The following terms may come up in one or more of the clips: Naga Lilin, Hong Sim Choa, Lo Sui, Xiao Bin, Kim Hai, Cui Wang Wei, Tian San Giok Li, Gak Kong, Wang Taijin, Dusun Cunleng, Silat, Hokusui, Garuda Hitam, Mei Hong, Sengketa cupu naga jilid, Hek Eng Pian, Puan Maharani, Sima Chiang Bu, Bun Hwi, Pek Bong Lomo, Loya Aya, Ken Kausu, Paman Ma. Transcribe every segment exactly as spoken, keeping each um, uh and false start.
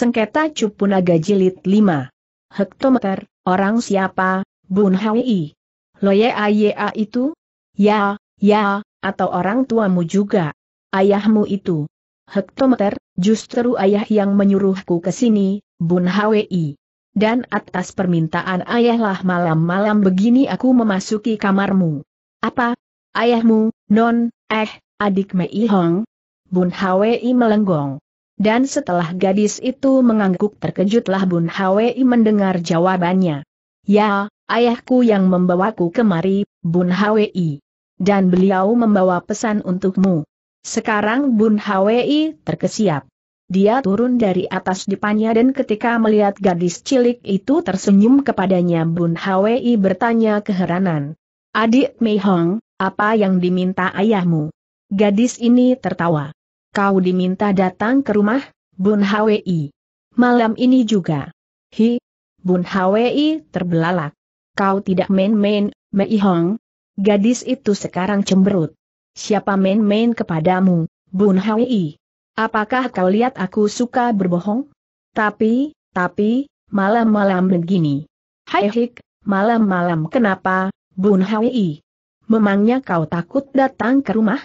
Sengketa Cupu Naga Jilid lima. Hektometer, orang siapa, Bun Hwi? Loya Aya itu? Ya, ya, atau orang tuamu juga? Ayahmu itu? Hektometer, justru ayah yang menyuruhku ke sini, Bun Hwi. Dan atas permintaan ayahlah malam-malam begini aku memasuki kamarmu. Apa? Ayahmu, non, eh, adik Mei Hong? Bun Hwi melenggong. Dan setelah gadis itu mengangguk terkejutlah Bun Hwi mendengar jawabannya. Ya, ayahku yang membawaku kemari, Bun Hwi. Dan beliau membawa pesan untukmu. Sekarang Bun Hwi terkesiap. Dia turun dari atas dipannya dan ketika melihat gadis cilik itu tersenyum kepadanya, Bun Hwi bertanya keheranan. Adik Mei Hong, apa yang diminta ayahmu? Gadis ini tertawa. Kau diminta datang ke rumah, Bun Hwi. Malam ini juga. Hi, Bun Hwi terbelalak. Kau tidak main-main, Mei Hong. Gadis itu sekarang cemberut. Siapa main-main kepadamu, Bun Hwi? Apakah kau lihat aku suka berbohong? Tapi, tapi, malam-malam begini. Hai hik, malam-malam kenapa, Bun Hwi? Memangnya kau takut datang ke rumah?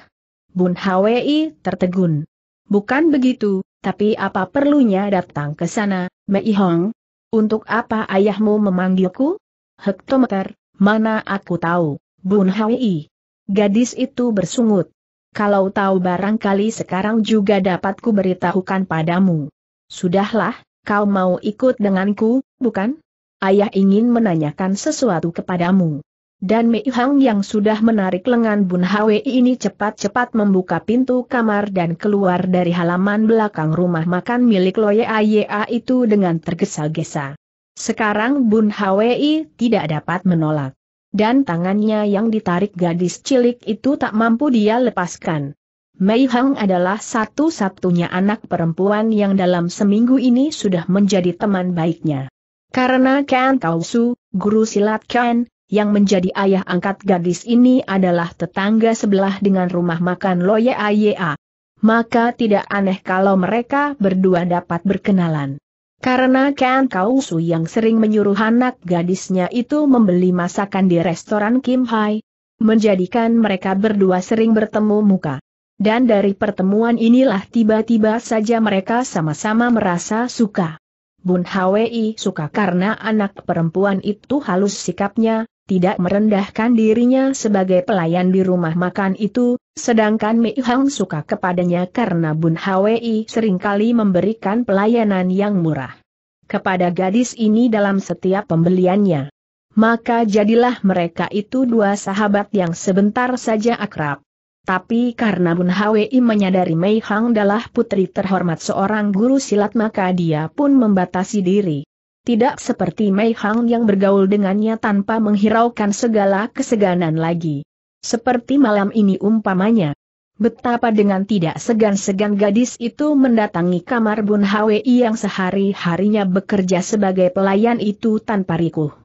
Bun Hwi tertegun. Bukan begitu, tapi apa perlunya datang ke sana, Mei Hong? Untuk apa ayahmu memanggilku? Hektometer, mana aku tahu, Bun Hwi. Gadis itu bersungut. Kalau tahu barangkali sekarang juga dapat ku beritahukan padamu. Sudahlah, kau mau ikut denganku, bukan? Ayah ingin menanyakan sesuatu kepadamu. Dan Mei Hong yang sudah menarik lengan Bun Hwi ini cepat-cepat membuka pintu kamar dan keluar dari halaman belakang rumah makan milik Loya Aya itu dengan tergesa-gesa. Sekarang Bun Hwi tidak dapat menolak. Dan tangannya yang ditarik gadis cilik itu tak mampu dia lepaskan. Mei Hong adalah satu-satunya anak perempuan yang dalam seminggu ini sudah menjadi teman baiknya. Karena Ken Kausu, guru silat Ken, yang menjadi ayah angkat gadis ini adalah tetangga sebelah dengan rumah makan Loya Aya. Maka tidak aneh kalau mereka berdua dapat berkenalan. Karena Ken Kausu yang sering menyuruh anak gadisnya itu membeli masakan di restoran Kim Hai, menjadikan mereka berdua sering bertemu muka. Dan dari pertemuan inilah tiba-tiba saja mereka sama-sama merasa suka. Bun Hwi suka karena anak perempuan itu halus sikapnya, tidak merendahkan dirinya sebagai pelayan di rumah makan itu, sedangkan Mei Hong suka kepadanya karena Bun Hwi seringkali memberikan pelayanan yang murah kepada gadis ini dalam setiap pembeliannya. Maka jadilah mereka itu dua sahabat yang sebentar saja akrab. Tapi karena Bun Hwi menyadari Mei Hong adalah putri terhormat seorang guru silat maka dia pun membatasi diri. Tidak seperti Mei Hong yang bergaul dengannya tanpa menghiraukan segala keseganan lagi. Seperti malam ini umpamanya. Betapa dengan tidak segan-segan gadis itu mendatangi kamar Bun Hwi yang sehari-harinya bekerja sebagai pelayan itu tanpa rikuh.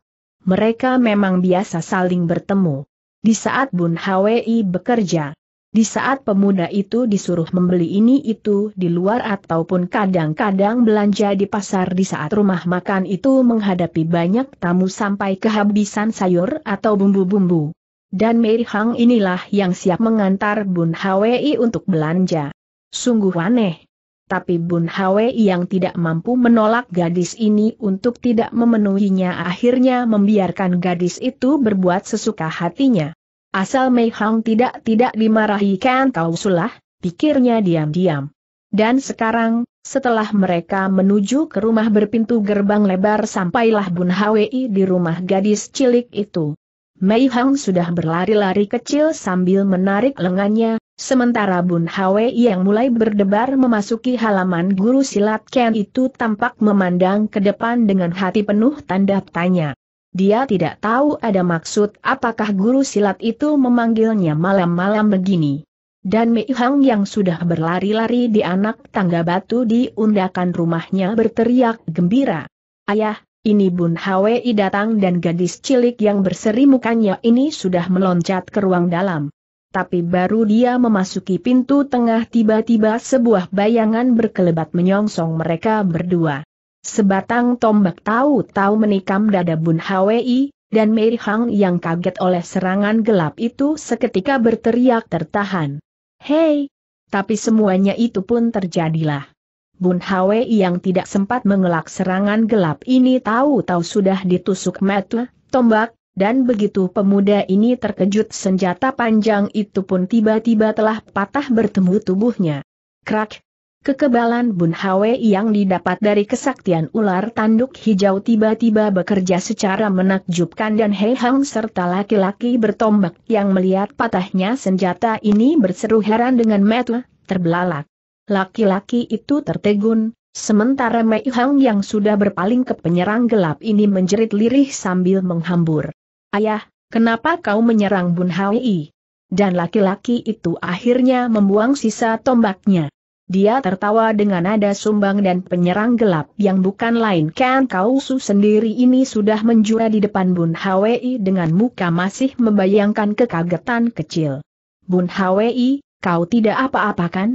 Mereka memang biasa saling bertemu. Di saat Bun Hwi bekerja. Di saat pemuda itu disuruh membeli ini itu di luar ataupun kadang-kadang belanja di pasar di saat rumah makan itu menghadapi banyak tamu sampai kehabisan sayur atau bumbu-bumbu. Dan Mei Hong inilah yang siap mengantar Bun Hwi untuk belanja. Sungguh aneh. Tapi Bun Hwi yang tidak mampu menolak gadis ini untuk tidak memenuhinya akhirnya membiarkan gadis itu berbuat sesuka hatinya. Asal Mei Hong tidak-tidak dimarahi Ken Kausu lah, pikirnya diam-diam. Dan sekarang, setelah mereka menuju ke rumah berpintu gerbang lebar sampailah Bun Hwi di rumah gadis cilik itu. Mei Hong sudah berlari-lari kecil sambil menarik lengannya, sementara Bun Hwi yang mulai berdebar memasuki halaman guru silat Ken itu tampak memandang ke depan dengan hati penuh tanda tanya. Dia tidak tahu ada maksud apakah guru silat itu memanggilnya malam-malam begini. Dan Mei Hong yang sudah berlari-lari di anak tangga batu di undakan rumahnya berteriak gembira. Ayah, ini Bun Hwi datang dan gadis cilik yang berseri mukanya ini sudah meloncat ke ruang dalam. Tapi baru dia memasuki pintu tengah, tiba-tiba sebuah bayangan berkelebat menyongsong mereka berdua. Sebatang tombak tahu-tahu menikam dada Bun Hwi, dan Mei Hong yang kaget oleh serangan gelap itu seketika berteriak tertahan. Hei! Tapi semuanya itu pun terjadilah. Bun Hwi yang tidak sempat mengelak serangan gelap ini tahu-tahu sudah ditusuk mata, tombak, dan begitu pemuda ini terkejut, senjata panjang itu pun tiba-tiba telah patah bertemu tubuhnya. Krak! Kekebalan Bun Hwi yang didapat dari kesaktian ular tanduk hijau tiba-tiba bekerja secara menakjubkan, dan Mei Hong serta laki-laki bertombak yang melihat patahnya senjata ini berseru heran dengan mata terbelalak. Laki-laki itu tertegun, sementara Mei Hong yang sudah berpaling ke penyerang gelap ini menjerit lirih sambil menghambur. Ayah, kenapa kau menyerang Bun Hwi? Dan laki-laki itu akhirnya membuang sisa tombaknya. Dia tertawa dengan nada sumbang, dan penyerang gelap yang bukan lain Ken Kausu sendiri ini sudah menjura di depan Bun Hwi dengan muka masih membayangkan kekagetan kecil. Bun Hwi, kau tidak apa-apa kan?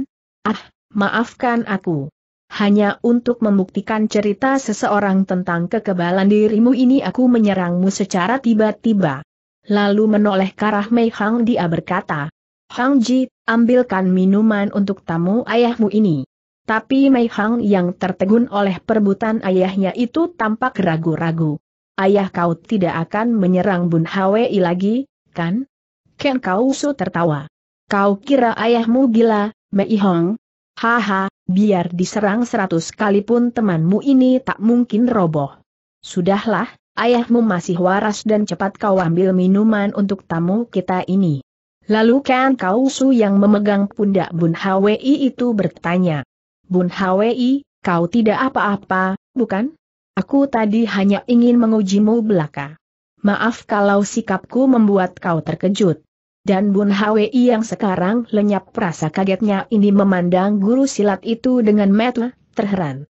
Ah, maafkan aku. Hanya untuk membuktikan cerita seseorang tentang kekebalan dirimu ini aku menyerangmu secara tiba-tiba. Lalu menoleh ke arah Mei Hong dia berkata, Hang Ji, ambilkan minuman untuk tamu ayahmu ini. Tapi Mei Hong yang tertegun oleh perbutan ayahnya itu tampak ragu-ragu. Ayah, kau tidak akan menyerang Bun Hwi lagi, kan? Ken Kausu tertawa. Kau kira ayahmu gila, Mei Hong? Haha, biar diserang seratus kali pun temanmu ini tak mungkin roboh. Sudahlah, ayahmu masih waras, dan cepat kau ambil minuman untuk tamu kita ini. Lalu Ken Kausu yang memegang pundak Bun Hwi itu bertanya, Bun Hwi, kau tidak apa-apa, bukan? Aku tadi hanya ingin mengujimu belaka. Maaf kalau sikapku membuat kau terkejut. Dan Bun Hwi yang sekarang lenyap rasa kagetnya ini memandang guru silat itu dengan mata terheran.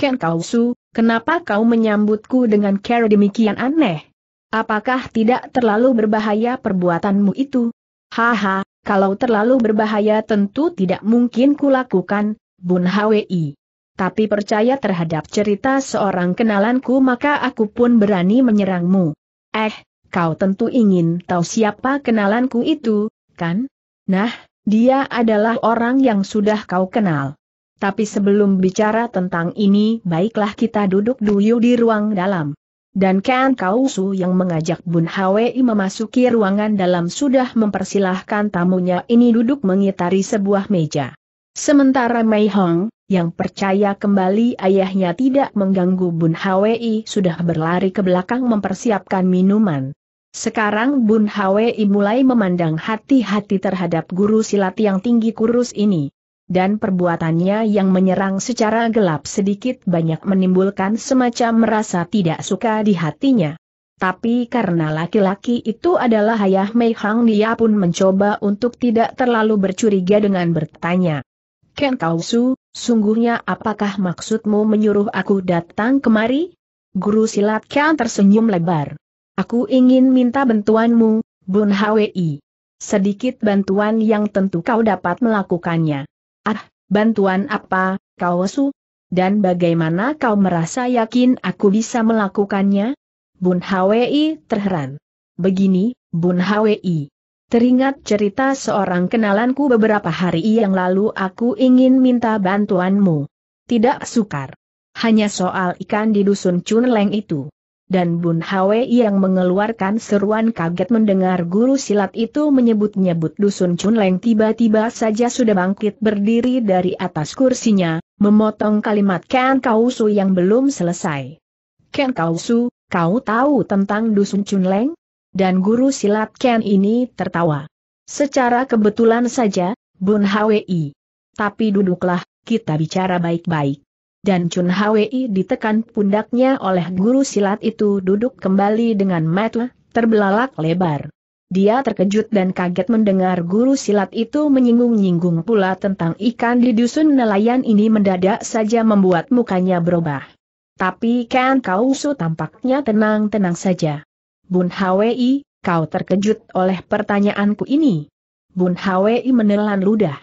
Ken Kausu, kenapa kau menyambutku dengan cara demikian aneh? Apakah tidak terlalu berbahaya perbuatanmu itu? Haha, kalau terlalu berbahaya tentu tidak mungkin kulakukan, Bun Hwi. Tapi percaya terhadap cerita seorang kenalanku maka aku pun berani menyerangmu. Eh, kau tentu ingin tahu siapa kenalanku itu, kan? Nah, dia adalah orang yang sudah kau kenal. Tapi sebelum bicara tentang ini, baiklah kita duduk dulu di ruang dalam. Dan Ken Kausu yang mengajak Bun Hwi memasuki ruangan dalam sudah mempersilahkan tamunya ini duduk mengitari sebuah meja. Sementara Mei Hong, yang percaya kembali ayahnya tidak mengganggu Bun Hwi, sudah berlari ke belakang mempersiapkan minuman. Sekarang Bun Hwi mulai memandang hati-hati terhadap guru silat yang tinggi kurus ini. Dan perbuatannya yang menyerang secara gelap sedikit banyak menimbulkan semacam rasa tidak suka di hatinya. Tapi karena laki-laki itu adalah ayah Mei Hong, dia pun mencoba untuk tidak terlalu bercuriga dengan bertanya, Ken Kausu, sungguhnya apakah maksudmu menyuruh aku datang kemari? Guru silat Ken tersenyum lebar. Aku ingin minta bantuanmu, Bun Hwi. Sedikit bantuan yang tentu kau dapat melakukannya. Ah, bantuan apa, Kausu? Dan bagaimana kau merasa yakin aku bisa melakukannya? Bun Hwi terheran. Begini, Bun Hwi. Teringat cerita seorang kenalanku beberapa hari yang lalu, aku ingin minta bantuanmu. Tidak sukar. Hanya soal ikan di Dusun Cunleng itu. Dan Bun Hwi yang mengeluarkan seruan kaget mendengar guru silat itu menyebut-nyebut Dusun Cunleng tiba-tiba saja sudah bangkit berdiri dari atas kursinya, memotong kalimat Ken Kausu yang belum selesai. Ken Kausu, kau tahu tentang Dusun Cunleng? Dan guru silat Ken ini tertawa. Secara kebetulan saja, Bun Hwi. Tapi duduklah, kita bicara baik-baik. Dan Bun Hwi ditekan pundaknya oleh guru silat itu duduk kembali dengan mata terbelalak lebar. Dia terkejut dan kaget mendengar guru silat itu menyinggung-nyinggung pula tentang ikan di dusun nelayan ini, mendadak saja membuat mukanya berubah. Tapi Ken Kausu tampaknya tenang-tenang saja. Bun Hwi, kau terkejut oleh pertanyaanku ini? Bun Hwi menelan ludah.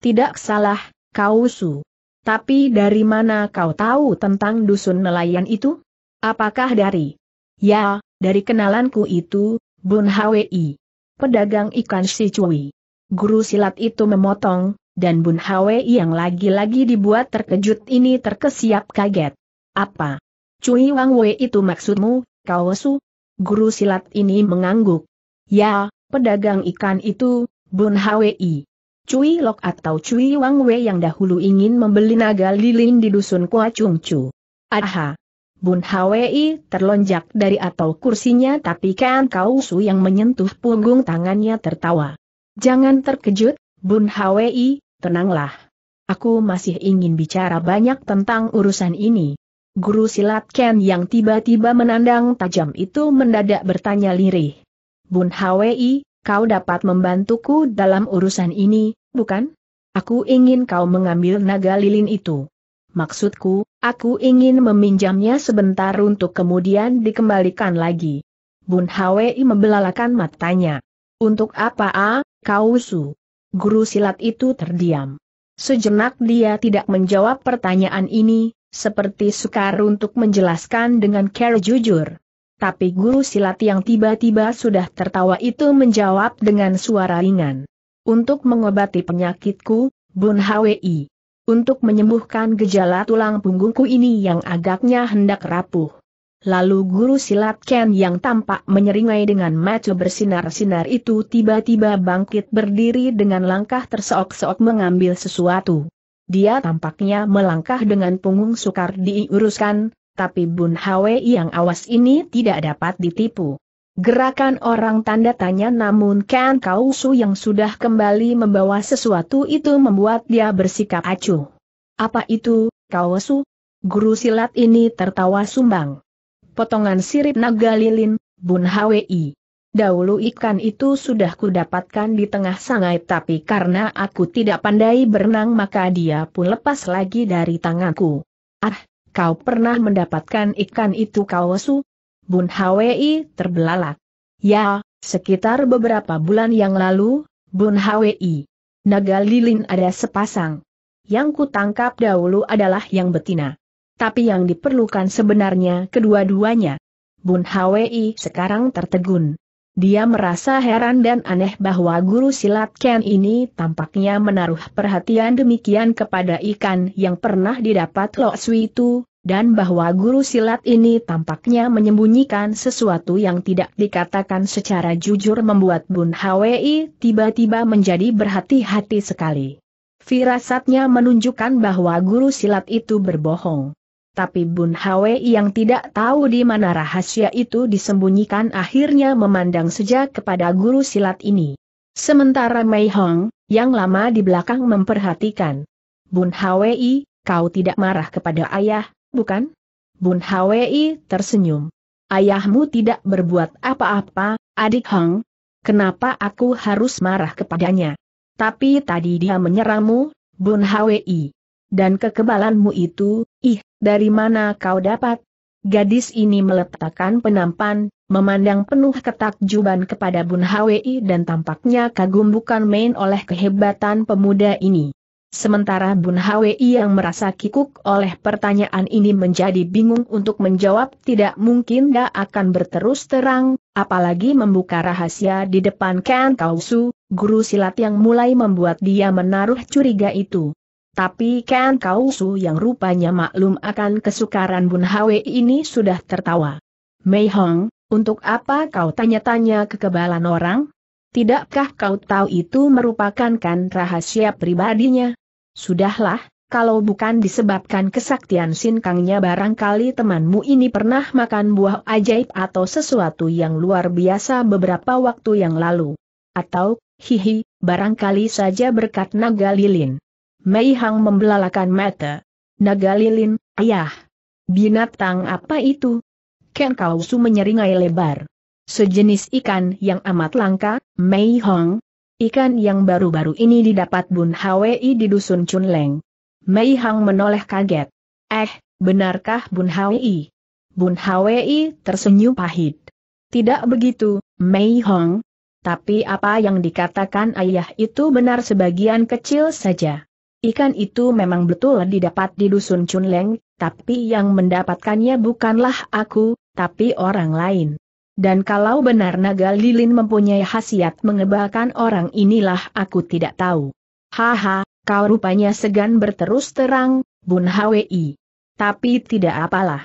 Tidak salah, Kausu. Tapi dari mana kau tahu tentang dusun nelayan itu? Apakah dari? Ya, dari kenalanku itu, Bun Hwi. Pedagang ikan si Cui. Guru silat itu memotong, dan Bun Hwi yang lagi-lagi dibuat terkejut ini terkesiap kaget. Apa? Cui Wang Wei itu maksudmu, Kausu? Guru silat ini mengangguk. Ya, pedagang ikan itu, Bun Hwi. Cui Lok atau Cui Wang Wei yang dahulu ingin membeli naga lilin di dusun Kwa Cungcu. Aha. Bun Hwi terlonjak dari atau kursinya, tapi Ken Kausu yang menyentuh punggung tangannya tertawa. Jangan terkejut, Bun Hwi, tenanglah. Aku masih ingin bicara banyak tentang urusan ini. Guru silat Ken yang tiba-tiba menandang tajam itu mendadak bertanya lirih. Bun Hwi, kau dapat membantuku dalam urusan ini, bukan? Aku ingin kau mengambil naga lilin itu. Maksudku, aku ingin meminjamnya sebentar untuk kemudian dikembalikan lagi. Bun Hwi membelalakan matanya. Untuk apa, ah, Kausu? Guru silat itu terdiam. Sejenak dia tidak menjawab pertanyaan ini. Seperti sukar untuk menjelaskan dengan cara jujur. Tapi guru silat yang tiba-tiba sudah tertawa itu menjawab dengan suara ringan. Untuk mengobati penyakitku, Bun Hwi. Untuk menyembuhkan gejala tulang punggungku ini yang agaknya hendak rapuh. Lalu guru silat Ken yang tampak menyeringai dengan mata bersinar-sinar itu tiba-tiba bangkit berdiri dengan langkah terseok-seok mengambil sesuatu. Dia tampaknya melangkah dengan punggung sukar diuruskan, tapi Bun Hwi yang awas ini tidak dapat ditipu. Gerakan orang tanda tanya, namun Ken Kausu yang sudah kembali membawa sesuatu itu membuat dia bersikap acuh. Apa itu, Kausu? Guru silat ini tertawa sumbang. Potongan sirip naga lilin, Bun Hwi. Dahulu ikan itu sudah kudapatkan di tengah sungai, tapi karena aku tidak pandai berenang maka dia pun lepas lagi dari tanganku. Ah, kau pernah mendapatkan ikan itu, Kausu? Bun Hwi terbelalak. Ya, sekitar beberapa bulan yang lalu, Bun Hwi. Naga lilin ada sepasang. Yang kutangkap dahulu adalah yang betina. Tapi yang diperlukan sebenarnya kedua-duanya. Bun Hwi sekarang tertegun. Dia merasa heran dan aneh bahwa guru silat Ken ini tampaknya menaruh perhatian demikian kepada ikan yang pernah didapat Loksui itu, dan bahwa guru silat ini tampaknya menyembunyikan sesuatu yang tidak dikatakan secara jujur membuat Bun Hwi tiba-tiba menjadi berhati-hati sekali. Firasatnya menunjukkan bahwa guru silat itu berbohong. Tapi Bun Hwi yang tidak tahu di mana rahasia itu disembunyikan akhirnya memandang sejak kepada guru silat ini. Sementara Mei Hong, yang lama di belakang memperhatikan. Bun Hwi, kau tidak marah kepada ayah, bukan? Bun Hwi tersenyum. Ayahmu tidak berbuat apa-apa, adik Hong. Kenapa aku harus marah kepadanya? Tapi tadi dia menyerangmu, Bun Hwi. Dan kekebalanmu itu, ih, dari mana kau dapat? Gadis ini meletakkan penampan, memandang penuh ketakjuban kepada Bun Hwi dan tampaknya kagum bukan main oleh kehebatan pemuda ini. Sementara Bun Hwi yang merasa kikuk oleh pertanyaan ini menjadi bingung untuk menjawab, tidak mungkin dia akan berterus terang, apalagi membuka rahasia di depan Ken Kausu, guru silat yang mulai membuat dia menaruh curiga itu. Tapi Ken Kausu yang rupanya maklum akan kesukaran Bun Hwi ini sudah tertawa. Mei Hong, untuk apa kau tanya-tanya kekebalan orang? Tidakkah kau tahu itu merupakan kan rahasia pribadinya? Sudahlah, kalau bukan disebabkan kesaktian sinkangnya barangkali temanmu ini pernah makan buah ajaib atau sesuatu yang luar biasa beberapa waktu yang lalu. Atau, hihi, barangkali saja berkat naga lilin. Mei Hong membelalakan mata. Naga lilin, ayah. Binatang apa itu? Ken Kausu menyeringai lebar. Sejenis ikan yang amat langka, Mei Hong. Ikan yang baru-baru ini didapat Bun Hwi di dusun Cunleng. Mei Hong menoleh kaget. Eh, benarkah Bun Hwi? Bun Hwi tersenyum pahit. Tidak begitu, Mei Hong. Tapi apa yang dikatakan ayah itu benar sebagian kecil saja. Ikan itu memang betul didapat di Dusun Cunleng, tapi yang mendapatkannya bukanlah aku, tapi orang lain. Dan kalau benar Naga Lilin mempunyai khasiat mengebalkan orang, inilah aku tidak tahu. Haha, kau rupanya segan berterus terang, Bun Hwi. Tapi tidak apalah.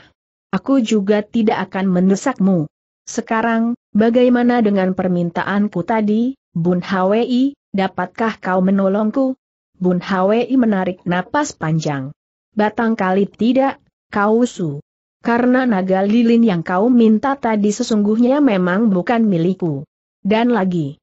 Aku juga tidak akan mendesakmu. Sekarang, bagaimana dengan permintaanku tadi, Bun Hwi, dapatkah kau menolongku? Bun Hwi menarik napas panjang. Batang kali tidak, Kausu. Karena Naga Lilin yang kau minta tadi sesungguhnya memang bukan milikku. Dan lagi,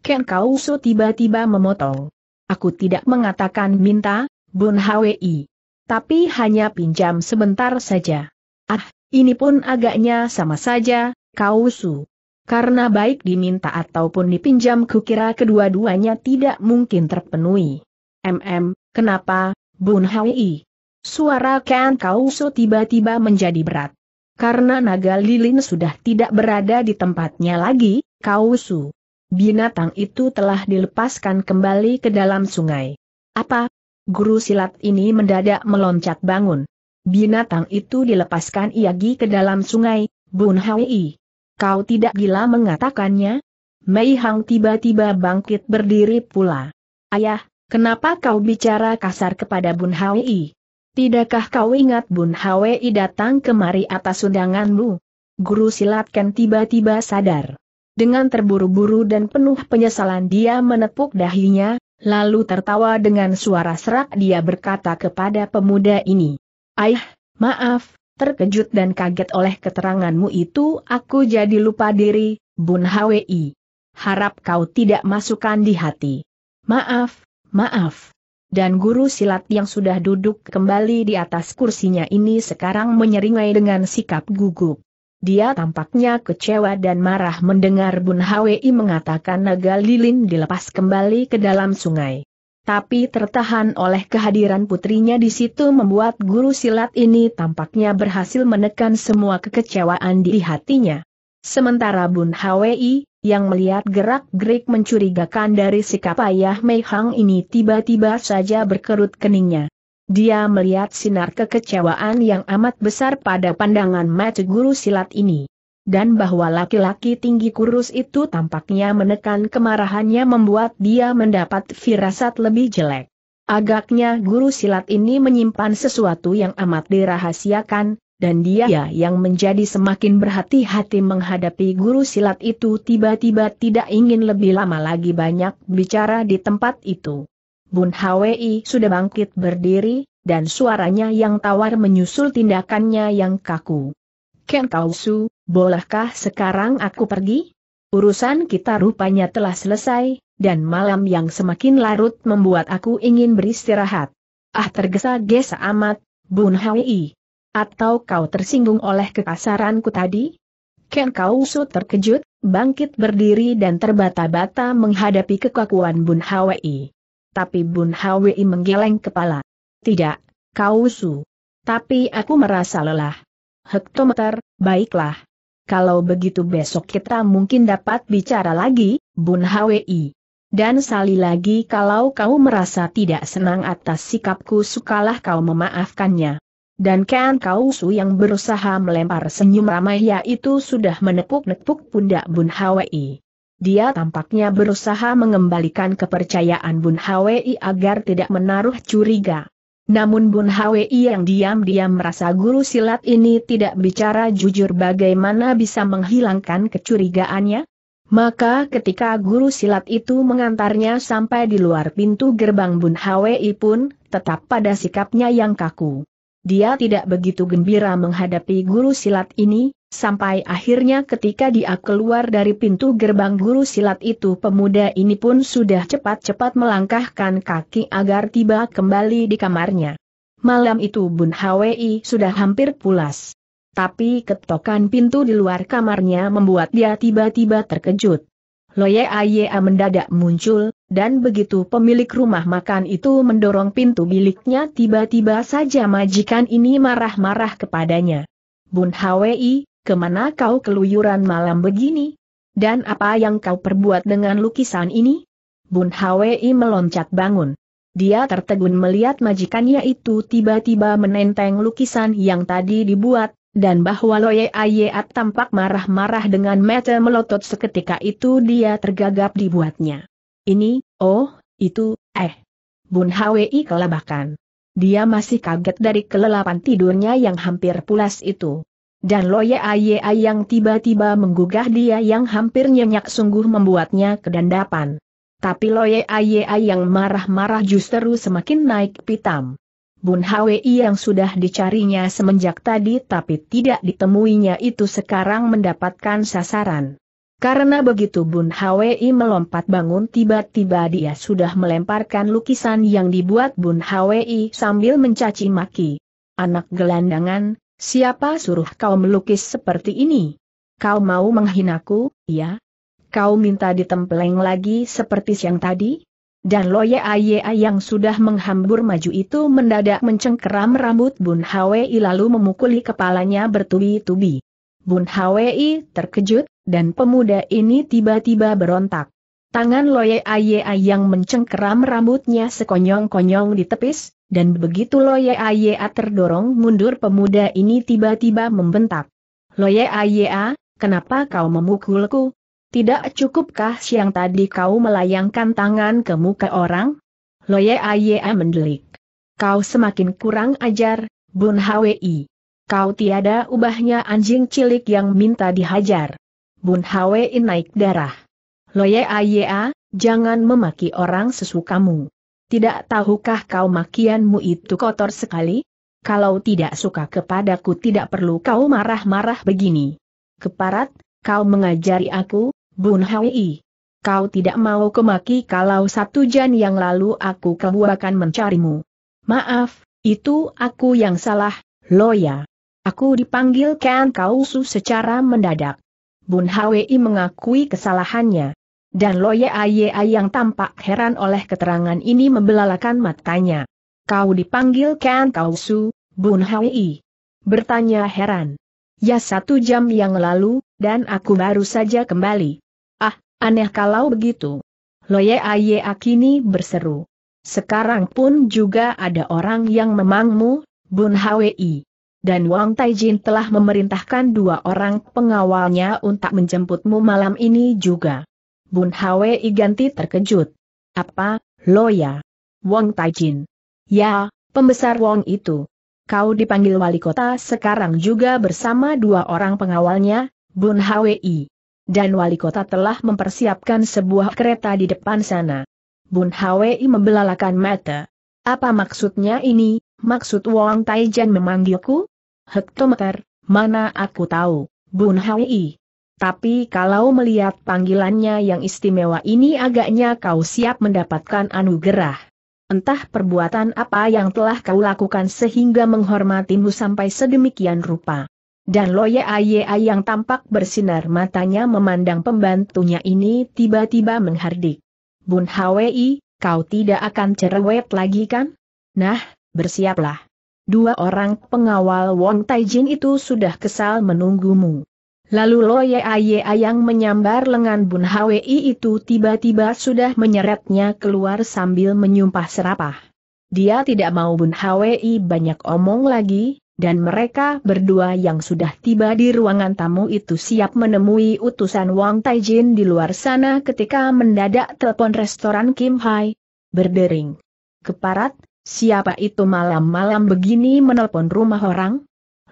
Ken Kausu tiba-tiba memotong. Aku tidak mengatakan minta, Bun Hwi. Tapi hanya pinjam sebentar saja. Ah, ini pun agaknya sama saja, Kausu. Karena baik diminta ataupun dipinjam kukira kedua-duanya tidak mungkin terpenuhi. Mm, kenapa, Bun Hwi? Suara Ken Kausu tiba-tiba menjadi berat. Karena Naga Lilin sudah tidak berada di tempatnya lagi, Kausu. Binatang itu telah dilepaskan kembali ke dalam sungai. Apa? Guru silat ini mendadak meloncat bangun. Binatang itu dilepaskan iagi ke dalam sungai, Bun Hwi. Kau tidak gila mengatakannya? Mei Hong tiba-tiba bangkit berdiri pula. Ayah, kenapa kau bicara kasar kepada Bun Hwi? Tidakkah kau ingat Bun Hwi datang kemari atas undanganmu? Guru silat Ken tiba-tiba sadar. Dengan terburu-buru dan penuh penyesalan dia menepuk dahinya, lalu tertawa dengan suara serak dia berkata kepada pemuda ini. Aih, maaf, terkejut dan kaget oleh keteranganmu itu aku jadi lupa diri, Bun Hwi. Harap kau tidak masukkan di hati. Maaf. Maaf. Dan guru silat yang sudah duduk kembali di atas kursinya ini sekarang menyeringai dengan sikap gugup. Dia tampaknya kecewa dan marah mendengar Bun Hwi mengatakan Naga Lilin dilepas kembali ke dalam sungai. Tapi tertahan oleh kehadiran putrinya di situ membuat guru silat ini tampaknya berhasil menekan semua kekecewaan di hatinya. Sementara Bun Hwi yang melihat gerak-gerik mencurigakan dari sikap ayah Mei Hong ini tiba-tiba saja berkerut keningnya. Dia melihat sinar kekecewaan yang amat besar pada pandangan mata guru silat ini. Dan bahwa laki-laki tinggi kurus itu tampaknya menekan kemarahannya membuat dia mendapat firasat lebih jelek. Agaknya guru silat ini menyimpan sesuatu yang amat dirahasiakan. Dan dia yang menjadi semakin berhati-hati menghadapi guru silat itu tiba-tiba tidak ingin lebih lama lagi banyak bicara di tempat itu. Bun Hwi sudah bangkit berdiri, dan suaranya yang tawar menyusul tindakannya yang kaku. Ken Kausu, bolehkah sekarang aku pergi? Urusan kita rupanya telah selesai, dan malam yang semakin larut membuat aku ingin beristirahat. Ah, tergesa-gesa amat, Bun Hwi. Atau kau tersinggung oleh kekasaranku tadi? Ken Kausu terkejut, bangkit berdiri dan terbata-bata menghadapi kekakuan Bun Hwi. Tapi Bun Hwi menggeleng kepala. Tidak, Kausu. Tapi aku merasa lelah. Hektometer, baiklah. Kalau begitu besok kita mungkin dapat bicara lagi, Bun Hwi. Dan sekali lagi kalau kau merasa tidak senang atas sikapku sukalah kau memaafkannya. Dan Ken Kausu yang berusaha melempar senyum ramai yaitu sudah menepuk-nepuk pundak Bun Hwi. Dia tampaknya berusaha mengembalikan kepercayaan Bun Hwi agar tidak menaruh curiga. Namun Bun Hwi yang diam-diam merasa guru silat ini tidak bicara jujur bagaimana bisa menghilangkan kecurigaannya? Maka ketika guru silat itu mengantarnya sampai di luar pintu gerbang Bun Hwi pun tetap pada sikapnya yang kaku. Dia tidak begitu gembira menghadapi guru silat ini, sampai akhirnya ketika dia keluar dari pintu gerbang guru silat itu pemuda ini pun sudah cepat-cepat melangkahkan kaki agar tiba kembali di kamarnya. Malam itu Bun Hwi sudah hampir pulas. Tapi ketokan pintu di luar kamarnya membuat dia tiba-tiba terkejut. Loya Aya mendadak muncul, dan begitu pemilik rumah makan itu mendorong pintu biliknya tiba-tiba saja majikan ini marah-marah kepadanya. Bun Hwi, kemana kau keluyuran malam begini? Dan apa yang kau perbuat dengan lukisan ini? Bun Hwi meloncat bangun. Dia tertegun melihat majikannya itu tiba-tiba menenteng lukisan yang tadi dibuat, dan bahwa Loya Aya tampak marah-marah dengan mata melotot. Seketika itu dia tergagap dibuatnya. Ini, oh, itu, eh. Bun Hwi kelabakan. Dia masih kaget dari kelelapan tidurnya yang hampir pulas itu. Dan Loya Aya yang tiba-tiba menggugah dia yang hampir nyenyak sungguh membuatnya kedandapan. Tapi Loya Aya yang marah-marah justru semakin naik pitam. Bun Hwi yang sudah dicarinya semenjak tadi tapi tidak ditemuinya itu sekarang mendapatkan sasaran. Karena begitu Bun Hwi melompat bangun, tiba-tiba dia sudah melemparkan lukisan yang dibuat Bun Hwi sambil mencaci maki. Anak gelandangan, siapa suruh kau melukis seperti ini? Kau mau menghinaku, ya? Kau minta ditempeleng lagi seperti siang tadi? Dan Loya Aya yang sudah menghambur maju itu mendadak mencengkeram rambut Bun Hwi lalu memukuli kepalanya bertubi-tubi. Bun Hwi terkejut, dan pemuda ini tiba-tiba berontak. Tangan Loya Aya yang mencengkeram rambutnya sekonyong-konyong ditepis, dan begitu Loya Aya terdorong mundur pemuda ini tiba-tiba membentak. Loya Aya, kenapa kau memukulku? Tidak cukupkah siang tadi kau melayangkan tangan ke muka orang? Loya Aya mendelik. Kau semakin kurang ajar, Bun Hwi. Kau tiada ubahnya anjing cilik yang minta dihajar. Bun Hwi naik darah. Loya Aya, jangan memaki orang sesukamu. Tidak tahukah kau makianmu itu kotor sekali? Kalau tidak suka kepadaku tidak perlu kau marah-marah begini. Keparat, kau mengajari aku? Bun Hwi, kau tidak mau kemaki kalau satu jam yang lalu aku kebuakan mencarimu. Maaf, itu aku yang salah, Loya. Aku dipanggil Ken Kausu secara mendadak. Bun Hwi mengakui kesalahannya. Dan Loya Aya yang tampak heran oleh keterangan ini membelalakan matanya. Kau dipanggil Ken Kausu, Bun Hwi? Bertanya heran. Ya, satu jam yang lalu, dan aku baru saja kembali. Ah, aneh kalau begitu. Loya Aya kini berseru. Sekarang pun juga ada orang yang memangmu, Bun Hwi. Dan Wang Taijin telah memerintahkan dua orang pengawalnya untuk menjemputmu malam ini juga. Bun Hwi ganti terkejut. Apa, Loya? Wang Taijin? Ya, pembesar Wang itu. Kau dipanggil wali kota sekarang juga bersama dua orang pengawalnya, Bun Hwi. Dan wali kota telah mempersiapkan sebuah kereta di depan sana. Bun Hwi membelalakan mata. Apa maksudnya ini? Maksud Wang Taijin memanggilku? Hektometer, mana aku tahu, Bun Hwi. Tapi kalau melihat panggilannya yang istimewa ini agaknya kau siap mendapatkan anugerah. Entah perbuatan apa yang telah kau lakukan sehingga menghormatimu sampai sedemikian rupa. Dan Loya Aya yang tampak bersinar matanya memandang pembantunya ini tiba-tiba menghardik. Bun Hwi, kau tidak akan cerewet lagi kan? Nah, bersiaplah. Dua orang pengawal Wang Taijin itu sudah kesal menunggumu. Lalu Loya Aya yang menyambar lengan Bun Hwi itu tiba-tiba sudah menyeretnya keluar sambil menyumpah serapah. Dia tidak mau Bun Hwi banyak omong lagi. Dan mereka berdua yang sudah tiba di ruangan tamu itu siap menemui utusan Wang Taijin di luar sana ketika mendadak telepon restoran Kim Hai berdering. Keparat, siapa itu malam-malam begini menelpon rumah orang?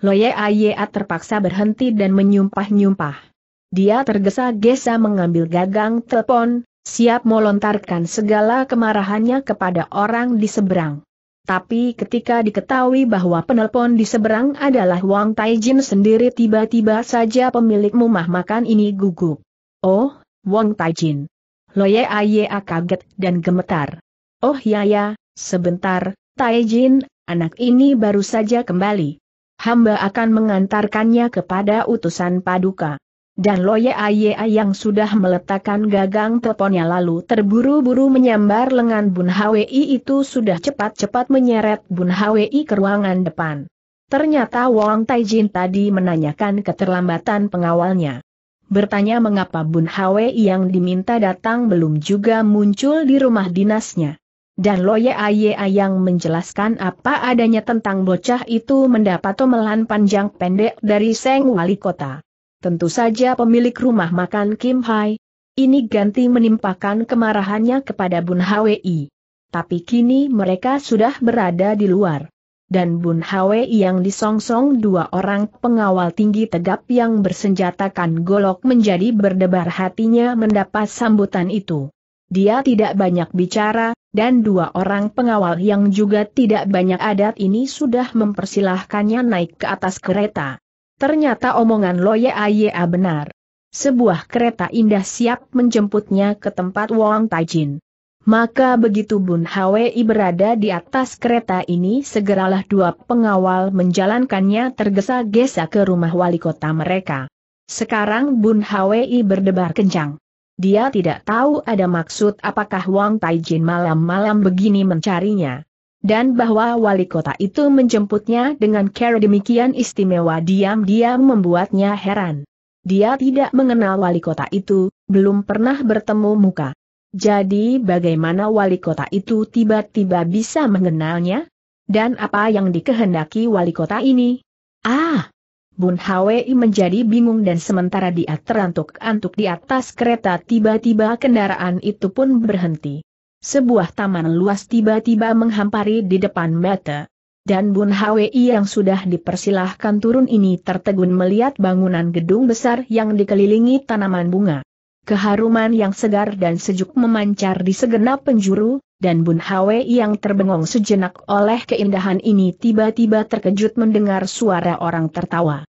Loya Aya terpaksa berhenti dan menyumpah-nyumpah. Dia tergesa-gesa mengambil gagang telepon, siap melontarkan segala kemarahannya kepada orang di seberang. Tapi ketika diketahui bahwa penelpon di seberang adalah Wang Taijin sendiri, tiba-tiba saja pemilik rumah makan ini gugup. Oh, Wang Taijin. Loya Aya kaget dan gemetar. Oh ya ya, sebentar, Taijin, anak ini baru saja kembali. Hamba akan mengantarkannya kepada utusan paduka. Dan Loya Aya yang sudah meletakkan gagang teleponnya lalu terburu-buru menyambar lengan Bun Hwi itu sudah cepat-cepat menyeret Bun Hwi ke ruangan depan. Ternyata Wang Taijin tadi menanyakan keterlambatan pengawalnya. bertanya mengapa Bun Hwi yang diminta datang belum juga muncul di rumah dinasnya. Dan Loya Aya yang menjelaskan apa adanya tentang bocah itu mendapat omelan panjang pendek dari Seng Wali Kota. Tentu saja pemilik rumah makan Kim Hai ini ganti menimpakan kemarahannya kepada Bun Hwi. Tapi kini mereka sudah berada di luar. Dan Bun Hwi yang disongsong dua orang pengawal tinggi tegap yang bersenjatakan golok menjadi berdebar hatinya mendapat sambutan itu. Dia tidak banyak bicara, dan dua orang pengawal yang juga tidak banyak adat ini sudah mempersilahkannya naik ke atas kereta. Ternyata omongan Loya Aya benar. Sebuah kereta indah siap menjemputnya ke tempat Wang Taijin. Maka begitu Bun Hwi berada di atas kereta ini, segeralah dua pengawal menjalankannya tergesa-gesa ke rumah wali kota mereka. Sekarang Bun Hwi berdebar kencang. Dia tidak tahu ada maksud apakah Wang Taijin malam-malam begini mencarinya. Dan bahwa wali kota itu menjemputnya dengan cara demikian istimewa diam-diam membuatnya heran. Dia tidak mengenal wali kota itu, belum pernah bertemu muka. Jadi bagaimana wali kota itu tiba-tiba bisa mengenalnya? Dan apa yang dikehendaki wali kota ini? Ah! Bun Hwi menjadi bingung dan sementara dia terantuk-antuk di atas kereta tiba-tiba kendaraan itu pun berhenti. Sebuah taman luas tiba-tiba menghampari di depan mata. Dan Bun Hwi yang sudah dipersilahkan turun ini tertegun melihat bangunan gedung besar yang dikelilingi tanaman bunga. Keharuman yang segar dan sejuk memancar di segenap penjuru, dan Bun Hwi yang terbengong sejenak oleh keindahan ini tiba-tiba terkejut mendengar suara orang tertawa.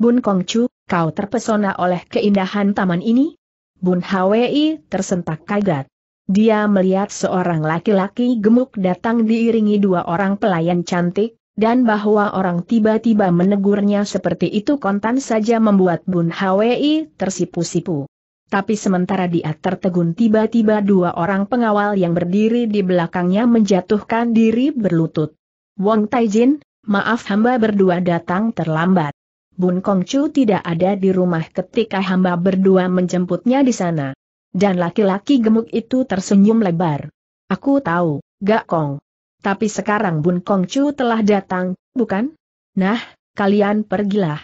"Bun Cungcu, kau terpesona oleh keindahan taman ini?" Bun Hwi tersentak kaget. Dia melihat seorang laki-laki gemuk datang diiringi dua orang pelayan cantik, dan bahwa orang tiba-tiba menegurnya seperti itu kontan saja membuat Bun Hwi tersipu-sipu. Tapi sementara dia tertegun tiba-tiba dua orang pengawal yang berdiri di belakangnya menjatuhkan diri berlutut. "Wang Taijin, maaf hamba berdua datang terlambat. Bun Cungcu tidak ada di rumah ketika hamba berdua menjemputnya di sana." Dan laki-laki gemuk itu tersenyum lebar. "Aku tahu, Gak Kong. Tapi sekarang Bun Cungcu telah datang, bukan? Nah, kalian pergilah.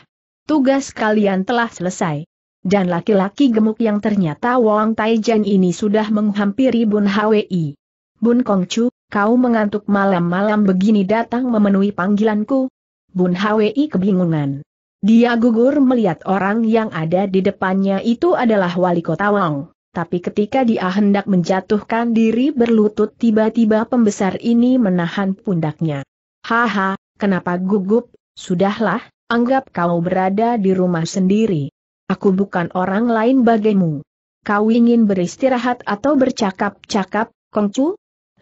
Tugas kalian telah selesai." Dan laki-laki gemuk yang ternyata Wang Taijin ini sudah menghampiri Bun Hwi. "Bun Cungcu, kau mengantuk malam-malam begini datang memenuhi panggilanku?" Bun Hwi kebingungan. Dia gugur melihat orang yang ada di depannya itu adalah wali kota Wang. Tapi ketika dia hendak menjatuhkan diri berlutut tiba-tiba pembesar ini menahan pundaknya. "Haha, kenapa gugup? Sudahlah, anggap kau berada di rumah sendiri. Aku bukan orang lain bagimu. Kau ingin beristirahat atau bercakap-cakap, Cungcu?"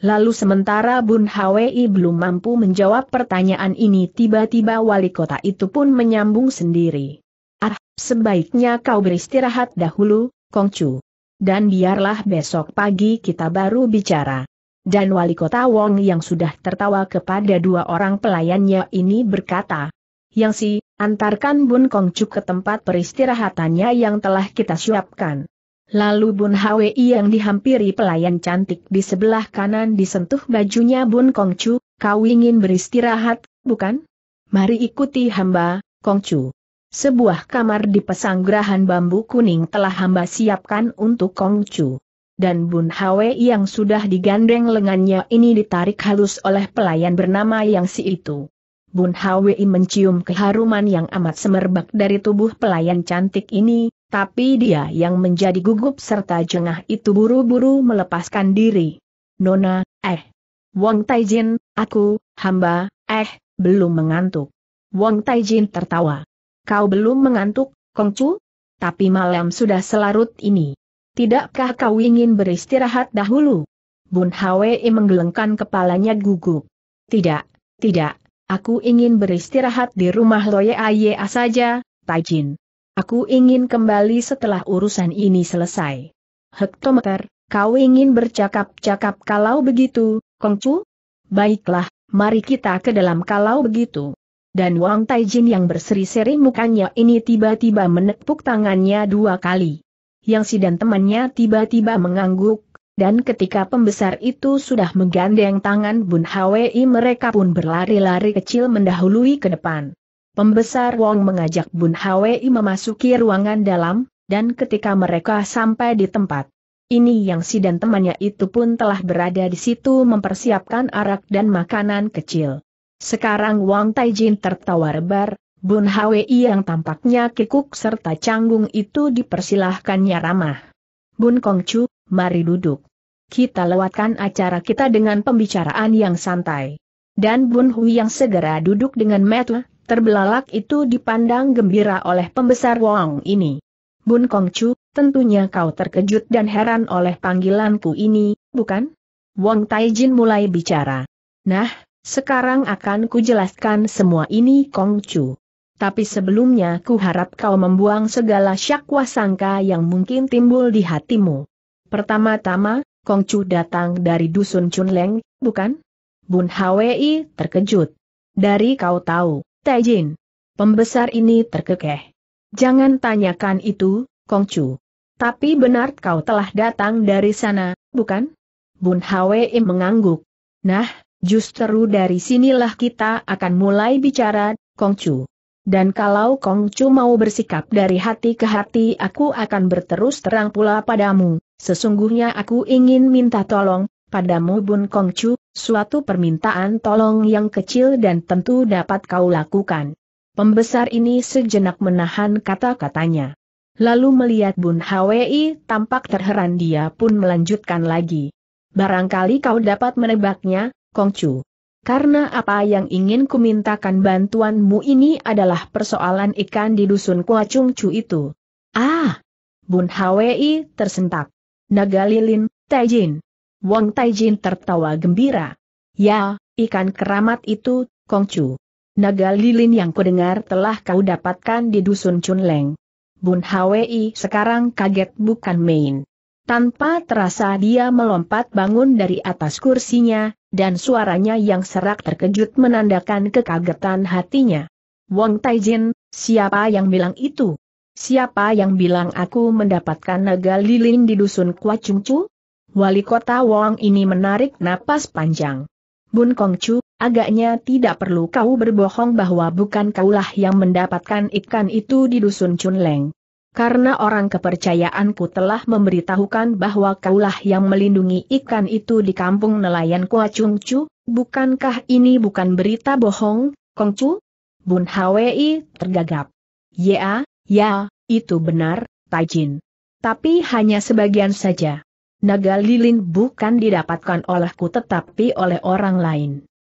Lalu sementara Bun Hwi belum mampu menjawab pertanyaan ini tiba-tiba wali kota itu pun menyambung sendiri. "Ah, sebaiknya kau beristirahat dahulu, Cungcu. Dan biarlah besok pagi kita baru bicara." Dan wali kota Wang yang sudah tertawa kepada dua orang pelayannya ini berkata, "Yang si, antarkan Bun Cungcu ke tempat peristirahatannya yang telah kita siapkan." Lalu Bun Hwi yang dihampiri pelayan cantik di sebelah kanan disentuh bajunya. "Bun Cungcu, kau ingin beristirahat, bukan? Mari ikuti hamba, Cungcu. Sebuah kamar di pesanggerahan bambu kuning telah hamba siapkan untuk Cungcu." Dan Bun Hwi yang sudah digandeng lengannya ini ditarik halus oleh pelayan bernama Yang Si itu. Bun Hwi mencium keharuman yang amat semerbak dari tubuh pelayan cantik ini, tapi dia yang menjadi gugup serta jengah itu buru-buru melepaskan diri. "Nona, eh. Wang Taijin, aku, hamba, eh, belum mengantuk." Wang Taijin tertawa. "Kau belum mengantuk, Cungcu? Tapi malam sudah selarut ini. Tidakkah kau ingin beristirahat dahulu?" Bun Hwi menggelengkan kepalanya gugup. "Tidak, tidak, aku ingin beristirahat di rumah Loya Aya saja, Taijin. Aku ingin kembali setelah urusan ini selesai." "Hektometer, kau ingin bercakap-cakap kalau begitu, Cungcu? Baiklah, mari kita ke dalam kalau begitu." dan Wang Taijin yang berseri-seri mukanya ini tiba-tiba menepuk tangannya dua kali. Yang Si dan temannya tiba-tiba mengangguk, dan ketika pembesar itu sudah menggandeng tangan Bun Hwi, mereka pun berlari-lari kecil mendahului ke depan. Pembesar Wang mengajak Bun Hwi memasuki ruangan dalam, dan ketika mereka sampai di tempat ini, Yang Si dan temannya itu pun telah berada di situ mempersiapkan arak dan makanan kecil. Sekarang Wang Taijin tertawa lebar, Bun Hwi yang tampaknya kikuk serta canggung itu dipersilahkannya ramah. "Bun Kongcu, mari duduk. Kita lewatkan acara kita dengan pembicaraan yang santai." Dan Bun Hwi yang segera duduk dengan mata terbelalak itu dipandang gembira oleh pembesar Wang ini. "Bun Kongcu, tentunya kau terkejut dan heran oleh panggilanku ini, bukan?" Wang Taijin mulai bicara. "Nah, sekarang akan kujelaskan semua ini, Kongcu. Tapi sebelumnya ku harap kau membuang segala syakwa sangka yang mungkin timbul di hatimu. Pertama-tama, Kongcu datang dari Dusun Cunleng, bukan?" Bun Hwi terkejut. "Dari kau tahu, Taijin." Pembesar ini terkekeh. "Jangan tanyakan itu, Kongcu. Tapi benar kau telah datang dari sana, bukan?" Bun Hwi mengangguk. "Nah, justru dari sinilah kita akan mulai bicara, Kongcu. Dan kalau Kongcu mau bersikap dari hati ke hati, aku akan berterus terang pula padamu. Sesungguhnya aku ingin minta tolong padamu, Bun Kongcu, suatu permintaan tolong yang kecil dan tentu dapat kau lakukan." Pembesar ini sejenak menahan kata-katanya, lalu melihat Bun Hwi tampak terheran, dia pun melanjutkan lagi. "Barangkali kau dapat menebaknya, Kongcu. Karena apa yang ingin kumintakan bantuanmu ini adalah persoalan ikan di dusun Kwa Cungcu itu." "Ah!" Bun Hwi tersentak. "Naga Lilin, Taijin." Wang Taijin tertawa gembira. "Ya, ikan keramat itu, Kongcu. Naga Lilin yang kudengar telah kau dapatkan di Dusun Cunleng." Bun Hwi sekarang kaget bukan main. Tanpa terasa dia melompat bangun dari atas kursinya, dan suaranya yang serak terkejut menandakan kekagetan hatinya. "Wang Taijin, siapa yang bilang itu? Siapa yang bilang aku mendapatkan naga lilin di Dusun Kwa Cungcu?" Wali kota Wang ini menarik napas panjang. "Bun Kongcu, agaknya tidak perlu kau berbohong bahwa bukan kaulah yang mendapatkan ikan itu di Dusun Cunleng. Karena orang kepercayaanku telah memberitahukan bahwa kaulah yang melindungi ikan itu di kampung nelayan Kwa Cungcu. Bukankah ini bukan berita bohong, Kongcu?" Bun Hwi tergagap. "Ya, ya, itu benar, Taijin. Tapi hanya sebagian saja. Naga lilin bukan didapatkan olehku tetapi oleh orang lain.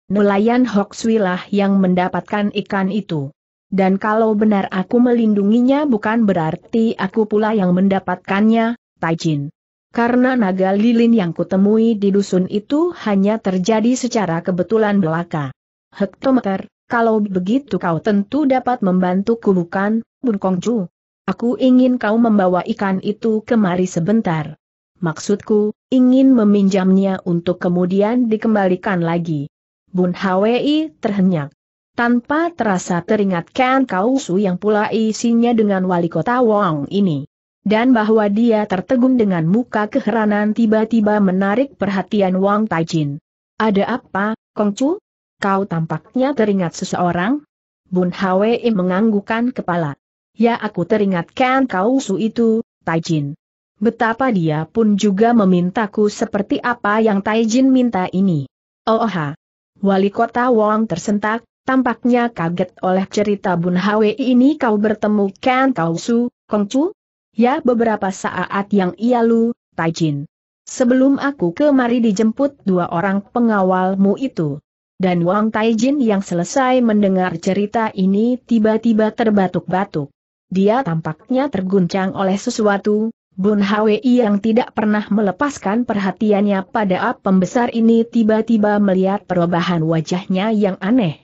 Nelayan Hokusui lah yang mendapatkan ikan itu. Dan kalau benar aku melindunginya bukan berarti aku pula yang mendapatkannya, Taijin. Karena naga lilin yang kutemui di dusun itu hanya terjadi secara kebetulan belaka." "Hektometer, kalau begitu kau tentu dapat membantuku, bukan, Bun Kongcu? Aku ingin kau membawa ikan itu kemari sebentar. Maksudku, ingin meminjamnya untuk kemudian dikembalikan lagi." Bun Hwi terhenyak. Tanpa terasa teringat Ken Kausu yang pula isinya dengan wali kota Wang ini. Dan bahwa dia tertegun dengan muka keheranan tiba-tiba menarik perhatian Wang Taijin. "Ada apa, Kongcu? Kau tampaknya teringat seseorang?" Bun Hwi menganggukkan kepala. "Ya, aku teringat Ken Kausu itu, Taijin. Betapa dia pun juga memintaku seperti apa yang Taijin minta ini." "Oh ha." Wali kota Wang tersentak, tampaknya kaget oleh cerita Bun Hwi ini. "Kau bertemu Ken Kausu, Kongcu?" "Ya, beberapa saat yang lalu, Taijin. Sebelum aku kemari dijemput dua orang pengawalmu itu." Dan Wang Taijin yang selesai mendengar cerita ini tiba-tiba terbatuk-batuk. Dia tampaknya terguncang oleh sesuatu. Bun Hwi yang tidak pernah melepaskan perhatiannya pada pembesar ini tiba-tiba melihat perubahan wajahnya yang aneh.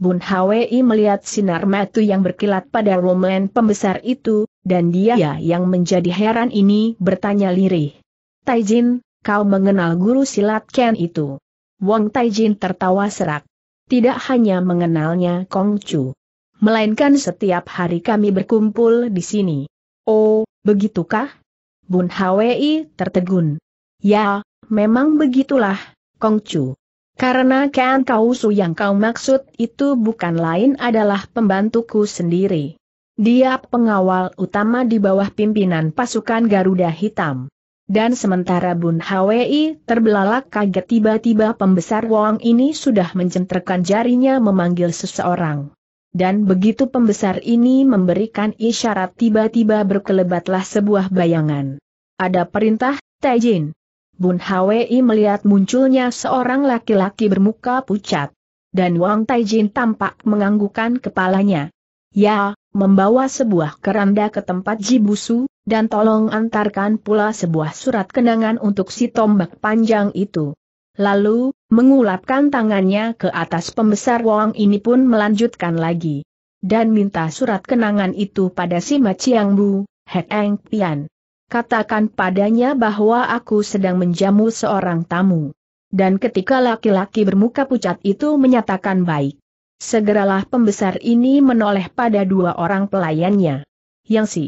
Bun Hwi melihat sinar mata yang berkilat pada rumen pembesar itu, dan dia yang menjadi heran ini bertanya lirih, "Taijin, kau mengenal guru silat Ken itu?" Wang Taijin tertawa serak. tidak hanya mengenalnya Kongcu, melainkan setiap hari kami berkumpul di sini. Oh, begitukah? Bun Hwi tertegun. Ya, memang begitulah, Kongcu. Karena Ken Kausu yang kau maksud itu bukan lain adalah pembantuku sendiri. Dia pengawal utama di bawah pimpinan pasukan Garuda Hitam. Dan sementara Bun Hwi terbelalak kaget, tiba-tiba pembesar Wang ini sudah mencentrengkan jarinya memanggil seseorang. Dan begitu pembesar ini memberikan isyarat, tiba-tiba berkelebatlah sebuah bayangan. Ada perintah, Taijin. Bun Hwi melihat munculnya seorang laki-laki bermuka pucat. Dan Wang Taijin tampak menganggukkan kepalanya. Ya, membawa sebuah keranda ke tempat Jibusu, dan tolong antarkan pula sebuah surat kenangan untuk si tombak panjang itu. Lalu, mengulapkan tangannya ke atas, pembesar Wang ini pun melanjutkan lagi. Dan minta surat kenangan itu pada Sima Chiang Bu, Hek Eng Pian. Katakan padanya bahwa aku sedang menjamu seorang tamu. Dan ketika laki-laki bermuka pucat itu menyatakan baik, segeralah pembesar ini menoleh pada dua orang pelayannya. Yang si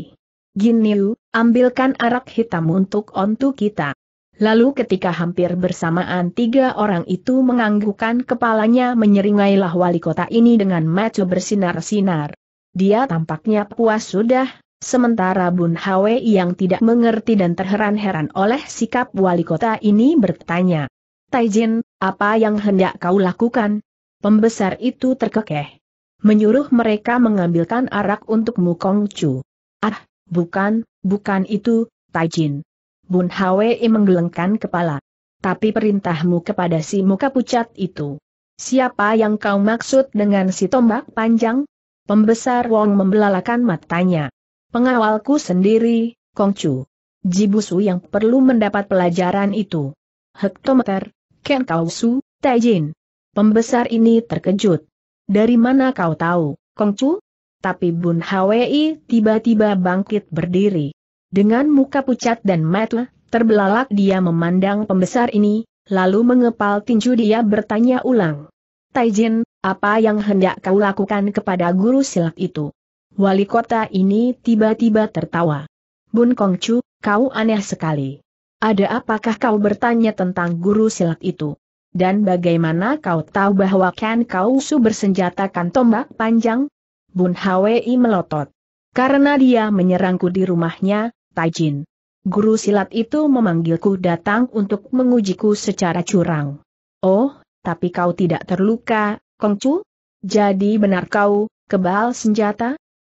Giniu, ambilkan arak hitam untuk ontu kita. Lalu ketika hampir bersamaan tiga orang itu menganggukkan kepalanya, menyeringailah wali kota ini dengan mata bersinar-sinar. Dia tampaknya puas sudah, sementara Bun Hwi yang tidak mengerti dan terheran-heran oleh sikap wali kota ini bertanya, Taijin, apa yang hendak kau lakukan? Pembesar itu terkekeh. Menyuruh mereka mengambilkan arak untukmu, Kongcu. Ah, bukan, bukan itu, Taijin. Bun Hwi menggelengkan kepala. Tapi perintahmu kepada si muka pucat itu. Siapa yang kau maksud dengan si tombak panjang? Pembesar Wang membelalakan matanya. Pengawalku sendiri, Kongcu. Jibusu yang perlu mendapat pelajaran itu. Hektometer, Ken Kausu, Taijin. Pembesar ini terkejut. Dari mana kau tahu, Kongcu? Tapi Bun Hwi tiba-tiba bangkit berdiri. Dengan muka pucat dan mata terbelalak dia memandang pembesar ini, lalu mengepal tinju dia bertanya ulang. Taijin, apa yang hendak kau lakukan kepada guru silat itu? Wali kota ini tiba-tiba tertawa. Bun Kongcu, kau aneh sekali. Ada apakah kau bertanya tentang guru silat itu? Dan bagaimana kau tahu bahwa Ken Kausu bersenjatakan tombak panjang? Bun Hwi melotot. Karena dia menyerangku di rumahnya, Taijin. Guru silat itu memanggilku datang untuk mengujiku secara curang. Oh, tapi kau tidak terluka, Kongcu? Jadi benar kau, kebal senjata?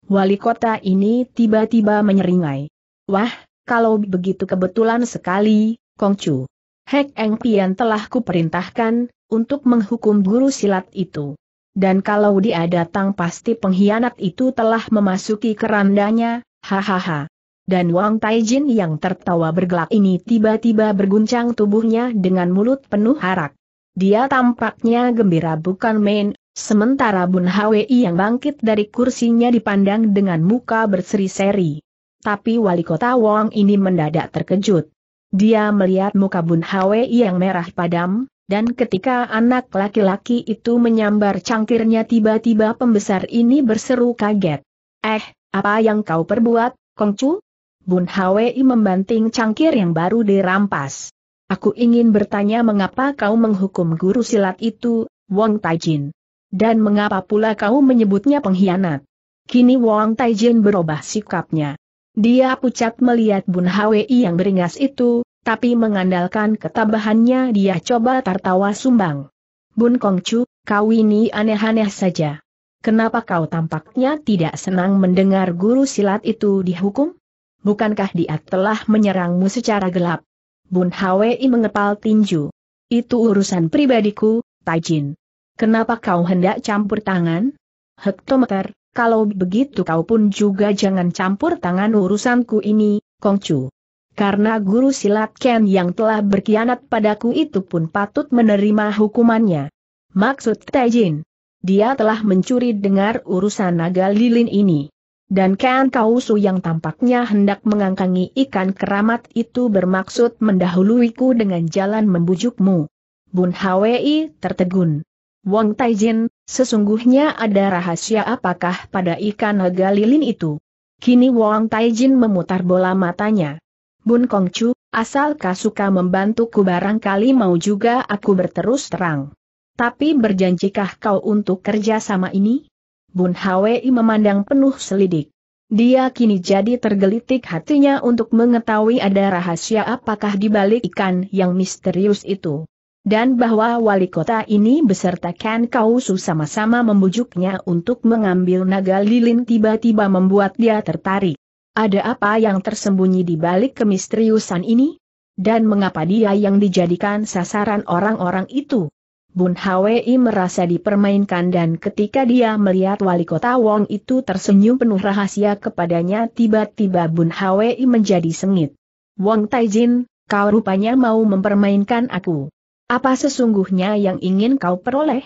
Wali kota ini tiba-tiba menyeringai. Wah, kalau begitu kebetulan sekali, Kongcu. Hek Eng Pian telah kuperintahkan untuk menghukum guru silat itu. Dan kalau dia datang pasti pengkhianat itu telah memasuki kerandanya, hahaha. Dan Wang Taijin yang tertawa bergelak ini tiba-tiba berguncang tubuhnya dengan mulut penuh arak. Dia tampaknya gembira bukan main, sementara Bun Hwi yang bangkit dari kursinya dipandang dengan muka berseri-seri. Tapi wali kota Wang ini mendadak terkejut. Dia melihat muka Bun Hwi yang merah padam, dan ketika anak laki-laki itu menyambar cangkirnya tiba-tiba pembesar ini berseru kaget. Eh, apa yang kau perbuat, Kongcu? Bun Hwi membanting cangkir yang baru dirampas. Aku ingin bertanya mengapa kau menghukum guru silat itu, Wang Taijin. Dan mengapa pula kau menyebutnya pengkhianat? Kini Wang Taijin berubah sikapnya. Dia pucat melihat Bun Hwi yang beringas itu, tapi mengandalkan ketabahannya dia coba tertawa sumbang. Bun Kongcu, kau ini aneh-aneh saja. Kenapa kau tampaknya tidak senang mendengar guru silat itu dihukum? Bukankah dia telah menyerangmu secara gelap? Bun Hwi mengepal tinju. Itu urusan pribadiku, Taijin. Kenapa kau hendak campur tangan? Hektometer, kalau begitu kau pun juga jangan campur tangan urusanku ini, Kongcu. Karena guru silat Ken yang telah berkhianat padaku itu pun patut menerima hukumannya. Maksud Taijin, dia telah mencuri dengar urusan Naga Lilin ini. Dan Ken Kausu yang tampaknya hendak mengangkangi ikan keramat itu bermaksud mendahuluiku dengan jalan membujukmu. Bun Hwi tertegun. Wang Taijin, sesungguhnya ada rahasia apakah pada ikan naga lilin itu? Kini Wang Taijin memutar bola matanya. Bun Kongcu, asal kau suka membantuku barangkali mau juga aku berterus terang. Tapi berjanjikah kau untuk kerja sama ini? Bun Hwi memandang penuh selidik. Dia kini jadi tergelitik hatinya untuk mengetahui ada rahasia apakah di balik ikan yang misterius itu. Dan bahwa wali kota ini beserta Ken Kausu sama-sama membujuknya untuk mengambil naga lilin tiba-tiba membuat dia tertarik. Ada apa yang tersembunyi di balik kemisteriusan ini? Dan mengapa dia yang dijadikan sasaran orang-orang itu? Bun Hwi merasa dipermainkan dan ketika dia melihat wali kota Wong itu tersenyum penuh rahasia kepadanya tiba-tiba Bun Hwi menjadi sengit. Wang Taijin, kau rupanya mau mempermainkan aku. Apa sesungguhnya yang ingin kau peroleh?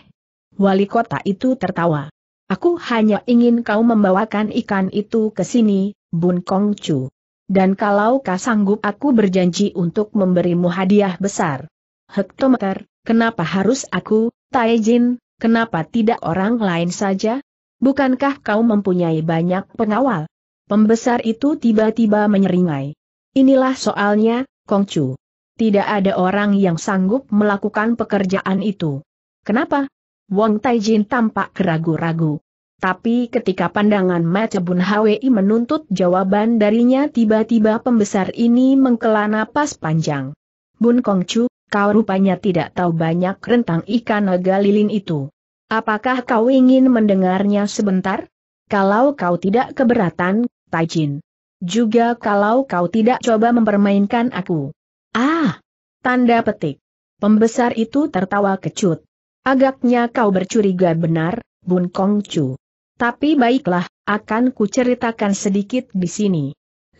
Wali kota itu tertawa. Aku hanya ingin kau membawakan ikan itu ke sini, Bun Kongcu. Dan kalau kau sanggup aku berjanji untuk memberimu hadiah besar. Hektometer. Kenapa harus aku, Taijin, kenapa tidak orang lain saja? Bukankah kau mempunyai banyak pengawal? Pembesar itu tiba-tiba menyeringai. Inilah soalnya, Kongcu. Tidak ada orang yang sanggup melakukan pekerjaan itu. Kenapa? Wang Taijin tampak ragu-ragu. Tapi ketika pandangan mata Bun Hwi menuntut jawaban darinya tiba-tiba pembesar ini mengkela napas panjang. Bun Kongcu, kau rupanya tidak tahu banyak tentang ikan naga lilin itu. Apakah kau ingin mendengarnya sebentar? Kalau kau tidak keberatan, Taijin. Juga kalau kau tidak coba mempermainkan aku. Ah! Tanda petik. Pembesar itu tertawa kecut. Agaknya kau bercuriga benar, Bun Kongcu. Tapi baiklah, akan kuceritakan sedikit di sini.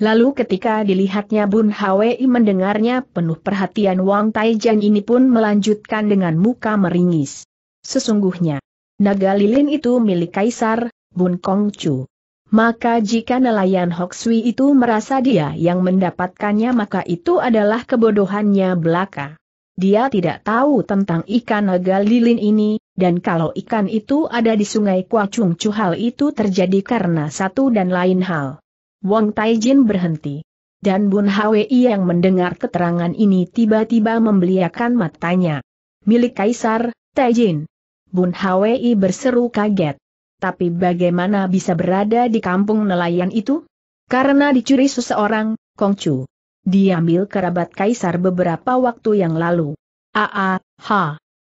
Lalu ketika dilihatnya Bun Hwi mendengarnya penuh perhatian Wang Taijin ini pun melanjutkan dengan muka meringis. Sesungguhnya, naga lilin itu milik Kaisar, Bun Kongcu. Maka jika nelayan Hokusui itu merasa dia yang mendapatkannya maka itu adalah kebodohannya belaka. Dia tidak tahu tentang ikan naga lilin ini, dan kalau ikan itu ada di sungai Kwa Cungcu hal itu terjadi karena satu dan lain hal. Wang Taijin berhenti. Dan Bun Hwi yang mendengar keterangan ini tiba-tiba membeliakan matanya. Milik Kaisar, Taijin. Bun Hwi berseru kaget. Tapi bagaimana bisa berada di kampung nelayan itu? Karena dicuri seseorang, Kongcu. Diambil kerabat Kaisar beberapa waktu yang lalu. Aa, ha.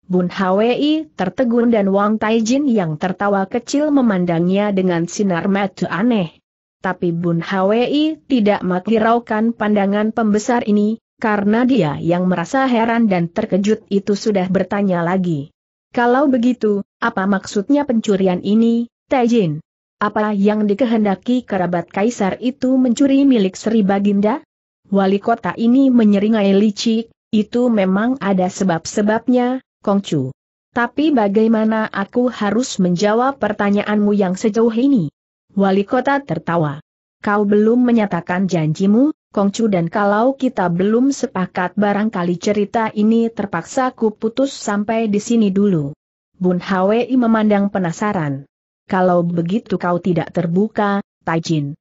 Bun Hwi tertegun dan Wang Taijin yang tertawa kecil memandangnya dengan sinar mata aneh. Tapi Bun Hwi tidak menghiraukan pandangan pembesar ini, karena dia yang merasa heran dan terkejut itu sudah bertanya lagi. Kalau begitu, apa maksudnya pencurian ini, Taijin? Apa yang dikehendaki kerabat Kaisar itu mencuri milik Sri Baginda? Wali kota ini menyeringai licik, itu memang ada sebab-sebabnya, Kongcu. Tapi bagaimana aku harus menjawab pertanyaanmu yang sejauh ini? Wali kota tertawa. Kau belum menyatakan janjimu, Kongcu, dan kalau kita belum sepakat barangkali cerita ini terpaksa ku putus sampai di sini dulu. Bun Hwi memandang penasaran. Kalau begitu kau tidak terbuka, Taijin.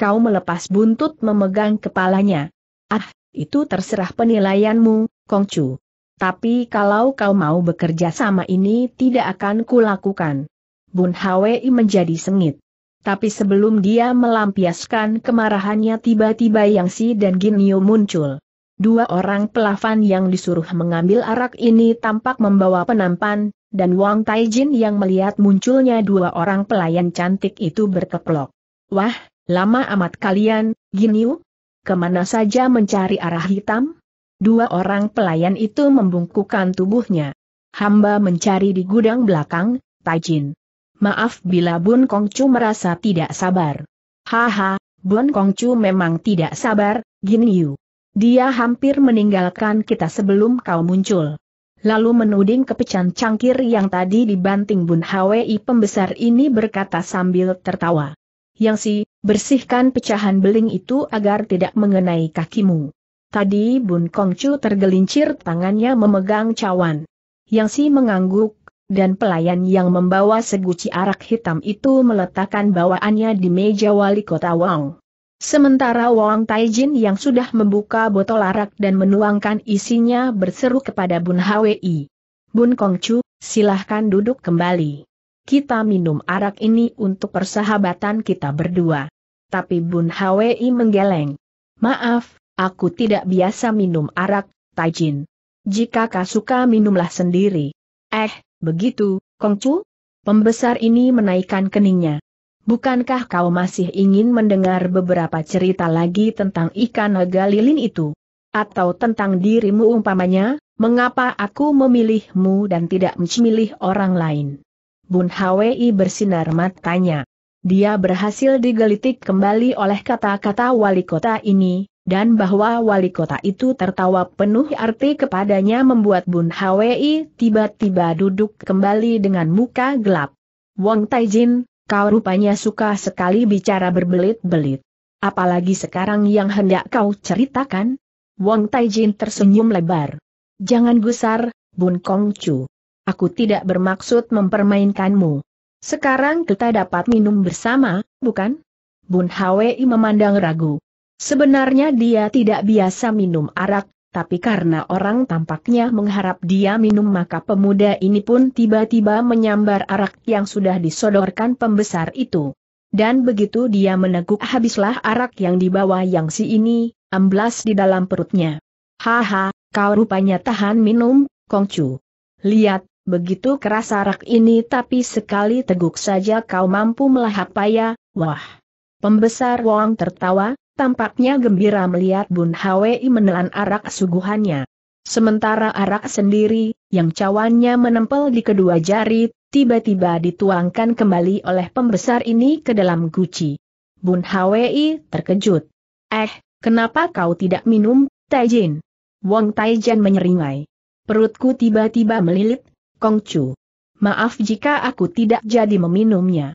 Kau melepas buntut memegang kepalanya. Ah, itu terserah penilaianmu, Kongcu. Tapi kalau kau mau bekerja sama ini tidak akan kulakukan. Bun Hwi menjadi sengit. Tapi sebelum dia melampiaskan kemarahannya tiba-tiba Yang Si dan Ginyu muncul. Dua orang pelafan yang disuruh mengambil arak ini tampak membawa penampan, dan Wang Taijin yang melihat munculnya dua orang pelayan cantik itu berkeplok. Wah, lama amat kalian, Ginyu? Kemana saja mencari arah hitam? Dua orang pelayan itu membungkukkan tubuhnya. Hamba mencari di gudang belakang, Taijin. Maaf bila Bun Kongcu merasa tidak sabar. Haha, Bun Kongcu memang tidak sabar, Ginyu. Dia hampir meninggalkan kita sebelum kau muncul. Lalu menuding kepecahan cangkir yang tadi dibanting Bun Hwi pembesar ini berkata sambil tertawa. Yang Si, bersihkan pecahan beling itu agar tidak mengenai kakimu. Tadi Bun Kongcu tergelincir tangannya memegang cawan. Yang Si mengangguk, dan pelayan yang membawa seguci arak hitam itu meletakkan bawaannya di meja wali kota Wang. Sementara Wang Taijin yang sudah membuka botol arak dan menuangkan isinya berseru kepada Bun Hwi, "Bun Kongcu, silahkan duduk kembali. Kita minum arak ini untuk persahabatan kita berdua." Tapi Bun Hwi menggeleng. "Maaf, aku tidak biasa minum arak, Taijin. Jika kau suka minumlah sendiri." "Eh, begitu, Kongcu?" Pembesar ini menaikkan keningnya. "Bukankah kau masih ingin mendengar beberapa cerita lagi tentang ikan naga lilin itu? Atau tentang dirimu umpamanya, mengapa aku memilihmu dan tidak memilih orang lain?" Bun Hwi bersinar matanya. Dia berhasil digelitik kembali oleh kata-kata wali kota ini, dan bahwa wali kota itu tertawa penuh arti kepadanya membuat Bun Hwi tiba-tiba duduk kembali dengan muka gelap. "Wang Taijin, kau rupanya suka sekali bicara berbelit-belit. Apalagi sekarang yang hendak kau ceritakan?" Wang Taijin tersenyum lebar. "Jangan gusar, Bun Kongcu. Aku tidak bermaksud mempermainkanmu. Sekarang kita dapat minum bersama, bukan?" Bun Hwi memandang ragu. Sebenarnya dia tidak biasa minum arak, tapi karena orang tampaknya mengharap dia minum maka pemuda ini pun tiba-tiba menyambar arak yang sudah disodorkan pembesar itu. Dan begitu dia meneguk habislah arak yang dibawa yang si ini, amblas di dalam perutnya. "Haha, kau rupanya tahan minum, Kongcu. Lihat, begitu keras arak ini tapi sekali teguk saja kau mampu melahap paya, wah." Pembesar Wang tertawa. Tampaknya gembira melihat Bun Hwi menelan arak suguhannya. Sementara arak sendiri, yang cawannya menempel di kedua jari, tiba-tiba dituangkan kembali oleh pembesar ini ke dalam guci. Bun Hwi terkejut. "Eh, kenapa kau tidak minum, Taijin?" Wang Taijin menyeringai. "Perutku tiba-tiba melilit, Kongcu. Maaf jika aku tidak jadi meminumnya."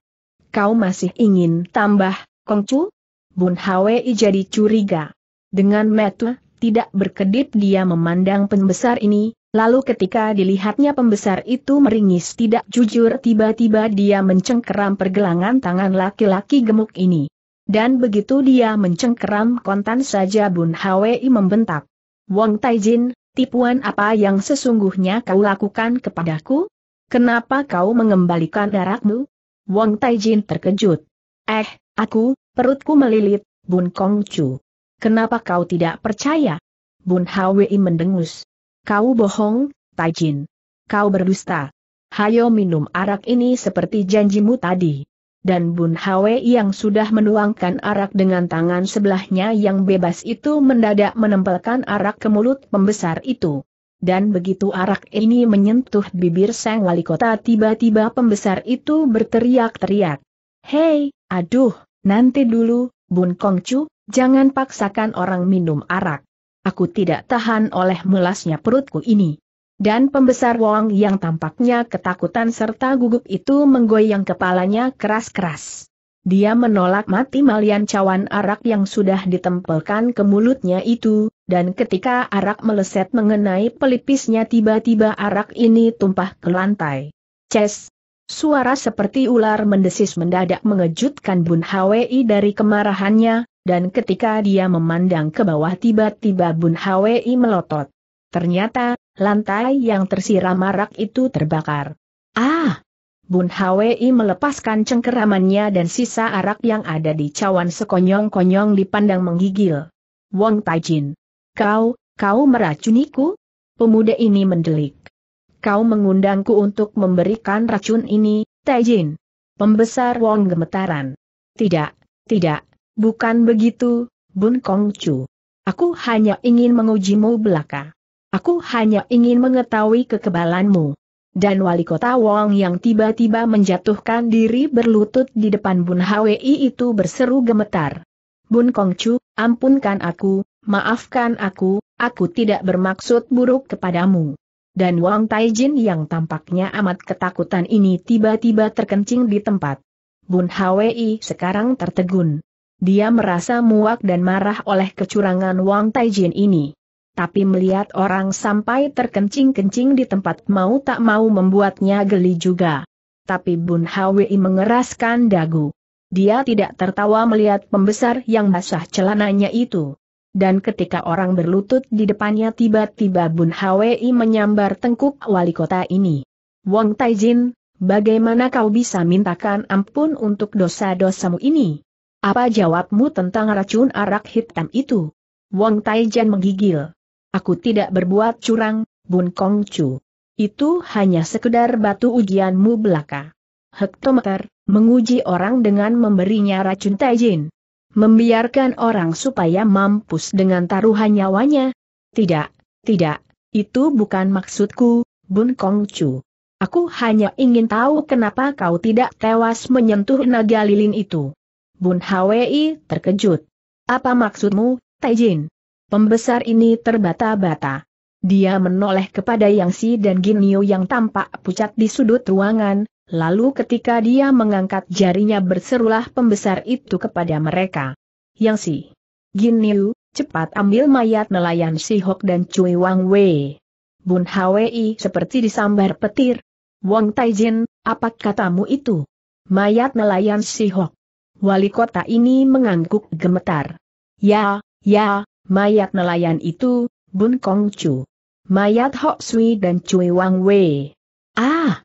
"Kau masih ingin tambah, Kongcu?" Bun Hwi jadi curiga. Dengan mata tidak berkedip dia memandang pembesar ini, lalu ketika dilihatnya pembesar itu meringis tidak jujur tiba-tiba dia mencengkeram pergelangan tangan laki-laki gemuk ini. Dan begitu dia mencengkeram kontan saja Bun Hwi membentak. "Wang Taijin, tipuan apa yang sesungguhnya kau lakukan kepadaku? Kenapa kau mengembalikan darakmu?" Wang Taijin terkejut. "Eh, aku... Perutku melilit, Bun Kongcu. Kenapa kau tidak percaya?" Bun Hwi mendengus. "Kau bohong, Taijin. Kau berdusta. Hayo minum arak ini seperti janjimu tadi." Dan Bun Hwi yang sudah menuangkan arak dengan tangan sebelahnya yang bebas itu mendadak menempelkan arak ke mulut pembesar itu. Dan begitu arak ini menyentuh bibir sang wali kota tiba-tiba pembesar itu berteriak-teriak. "Hei, aduh! Nanti dulu, Bun Kongcu, jangan paksakan orang minum arak. Aku tidak tahan oleh mulasnya perutku ini." Dan pembesar Wang yang tampaknya ketakutan serta gugup itu menggoyang kepalanya keras-keras. Dia menolak mati malian cawan arak yang sudah ditempelkan ke mulutnya itu, dan ketika arak meleset mengenai pelipisnya tiba-tiba arak ini tumpah ke lantai. "Ces!" Suara seperti ular mendesis mendadak mengejutkan Bun Hwi dari kemarahannya, dan ketika dia memandang ke bawah tiba-tiba Bun Hwi melotot. Ternyata, lantai yang tersiram arak itu terbakar. "Ah!" Bun Hwi melepaskan cengkeramannya dan sisa arak yang ada di cawan sekonyong-konyong dipandang menggigil. "Wang Taijin. Kau, kau meracuniku?" Pemuda ini mendelik. "Kau mengundangku untuk memberikan racun ini, Taijin." Pembesar Wang gemetaran. "Tidak, tidak, bukan begitu, Bun Kongcu. Aku hanya ingin mengujimu belaka. Aku hanya ingin mengetahui kekebalanmu." Dan wali kota Wang yang tiba-tiba menjatuhkan diri berlutut di depan Bun Hwi itu berseru gemetar. "Bun Kongcu, ampunkan aku, maafkan aku, aku tidak bermaksud buruk kepadamu." Dan Wang Taijin yang tampaknya amat ketakutan ini tiba-tiba terkencing di tempat. Bun Hwi sekarang tertegun. Dia merasa muak dan marah oleh kecurangan Wang Taijin ini. tapi melihat orang sampai terkencing-kencing di tempat mau tak mau membuatnya geli juga. Tapi Bun Hwi mengeraskan dagu. Dia tidak tertawa melihat pembesar yang basah celananya itu. Dan ketika orang berlutut di depannya tiba-tiba Bun Hwi menyambar tengkuk wali kota ini. Wang Taijin, bagaimana kau bisa mintakan ampun untuk dosa-dosamu ini? Apa jawabmu tentang racun arak hitam itu? Wang Taijin menggigil. Aku tidak berbuat curang, Bun Cungcu. Itu hanya sekedar batu ujianmu belaka. Hektometer, menguji orang dengan memberinya racun Taijin. Membiarkan orang supaya mampus dengan taruhan nyawanya. Tidak, tidak, itu bukan maksudku, Bun Cungcu. Aku hanya ingin tahu kenapa kau tidak tewas menyentuh naga lilin itu. Bun Hwi terkejut. Apa maksudmu, Taijin? Pembesar ini terbata-bata. Dia menoleh kepada Yang Si dan Ginyu yang tampak pucat di sudut ruangan, lalu ketika dia mengangkat jarinya berserulah pembesar itu kepada mereka. Yang Si, Ginyu, cepat ambil mayat nelayan Si Hok dan Cui Wang Wei. Bun Hwi seperti disambar petir. Wang Taijin, apa katamu itu? Mayat nelayan Si Hok. Wali kota ini mengangguk gemetar. Ya, ya, mayat nelayan itu, Bun Cungcu. Mayat Hokusui dan Cui Wang Wei. Ah!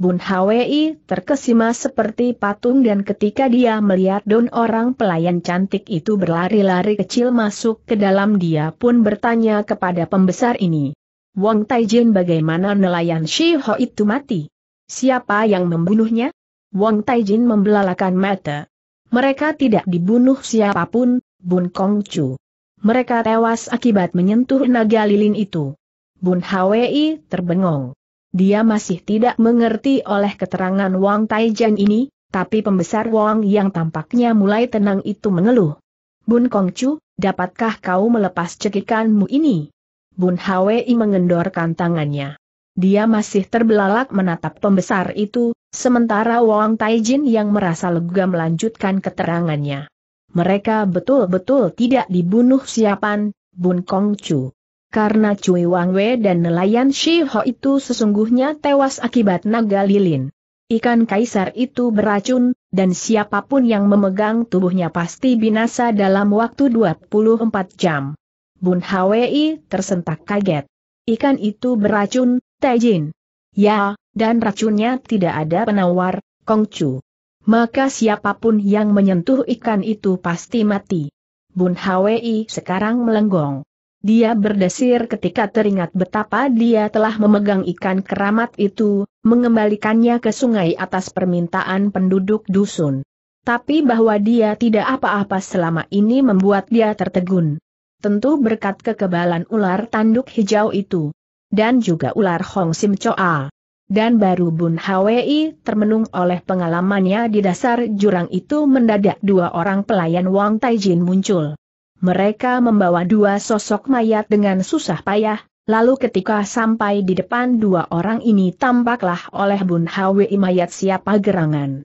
Bun Hwi terkesima seperti patung dan ketika dia melihat Don orang pelayan cantik itu berlari-lari kecil masuk ke dalam dia pun bertanya kepada pembesar ini. Wang Taijin, bagaimana nelayan Si Hok itu mati? Siapa yang membunuhnya? Wang Taijin membelalakan mata. Mereka tidak dibunuh siapapun, Bun Cungcu. Mereka tewas akibat menyentuh naga lilin itu. Bun Hwi terbengong. Dia masih tidak mengerti oleh keterangan Wang Taijin ini, tapi pembesar Wang yang tampaknya mulai tenang itu mengeluh. Bun Cungcu, dapatkah kau melepas cekikanmu ini? Bun Hwi mengendorkan tangannya. Dia masih terbelalak menatap pembesar itu, sementara Wang Taijin yang merasa lega melanjutkan keterangannya. Mereka betul-betul tidak dibunuh siapan, Bun Cungcu. Karena Cui Wang Wei dan nelayan Si Hok itu sesungguhnya tewas akibat naga lilin. Ikan kaisar itu beracun, dan siapapun yang memegang tubuhnya pasti binasa dalam waktu dua puluh empat jam. Bun Hwi tersentak kaget. Ikan itu beracun, Taijin. Ya, dan racunnya tidak ada penawar, Cungcu. Maka siapapun yang menyentuh ikan itu pasti mati. Bun Hwi sekarang melenggong. Dia berdesir ketika teringat betapa dia telah memegang ikan keramat itu, mengembalikannya ke sungai atas permintaan penduduk dusun. Tapi bahwa dia tidak apa-apa selama ini membuat dia tertegun. Tentu berkat kekebalan ular tanduk hijau itu. Dan juga ular Hong Sim Choa. Dan baru Bun Hwi termenung oleh pengalamannya di dasar jurang itu mendadak dua orang pelayan Wang Taijin muncul. Mereka membawa dua sosok mayat dengan susah payah, lalu ketika sampai di depan dua orang ini tampaklah oleh Bun Hwi mayat siapa gerangan.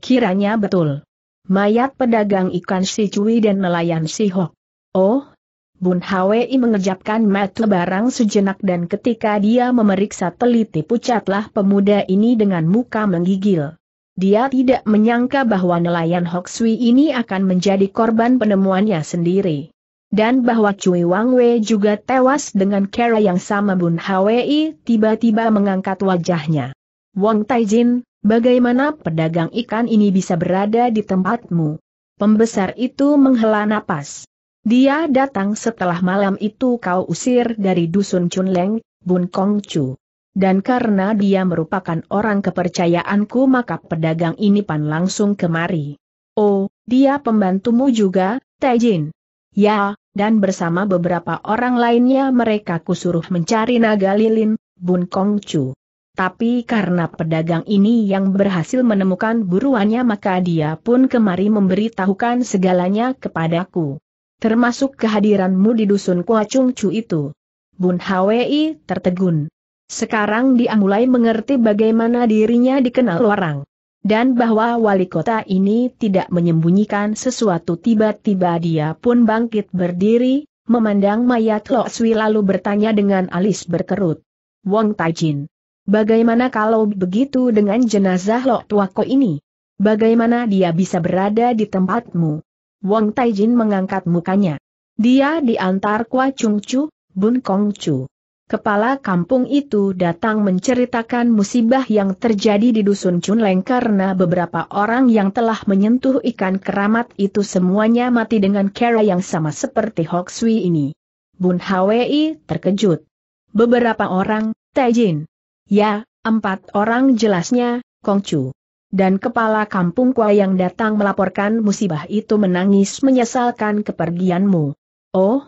Kiranya betul. Mayat pedagang ikan Si Cui dan nelayan Si Hok. Oh, Bun Hwi mengejapkan mata barang sejenak dan ketika dia memeriksa teliti pucatlah pemuda ini dengan muka menggigil. Dia tidak menyangka bahwa nelayan Hokusui ini akan menjadi korban penemuannya sendiri. Dan bahwa Cui Wang Wei juga tewas dengan cara yang sama. Bun Hwi tiba-tiba mengangkat wajahnya. Wang Taijin, bagaimana pedagang ikan ini bisa berada di tempatmu? Pembesar itu menghela napas. Dia datang setelah malam itu kau usir dari Dusun Cunleng, Bun Cungcu. Dan karena dia merupakan orang kepercayaanku maka pedagang ini pan langsung kemari. Oh, dia pembantumu juga, Taijin. Ya, dan bersama beberapa orang lainnya mereka kusuruh mencari naga lilin, Bun Cungcu. Tapi karena pedagang ini yang berhasil menemukan buruannya maka dia pun kemari memberitahukan segalanya kepadaku. Termasuk kehadiranmu di dusun Kwa Cungcu itu. Bun Hwi tertegun. Sekarang dia mulai mengerti bagaimana dirinya dikenal orang. Dan bahwa wali kota ini tidak menyembunyikan sesuatu. Tiba-tiba dia pun bangkit berdiri, memandang mayat Lo Sui lalu bertanya dengan alis berkerut. Wang Taijin, bagaimana kalau begitu dengan jenazah Lo Tuako ini? Bagaimana dia bisa berada di tempatmu? Wang Taijin mengangkat mukanya. Dia diantar Kwa Cungcu, Bun Kongcu. Kepala kampung itu datang menceritakan musibah yang terjadi di Dusun Cunleng karena beberapa orang yang telah menyentuh ikan keramat itu semuanya mati dengan cara yang sama seperti Hokusui ini. Bun Hwi terkejut. Beberapa orang, Taijin. Ya, empat orang jelasnya, Kongcu. Dan kepala kampung Kwa yang datang melaporkan musibah itu menangis menyesalkan kepergianmu. Oh,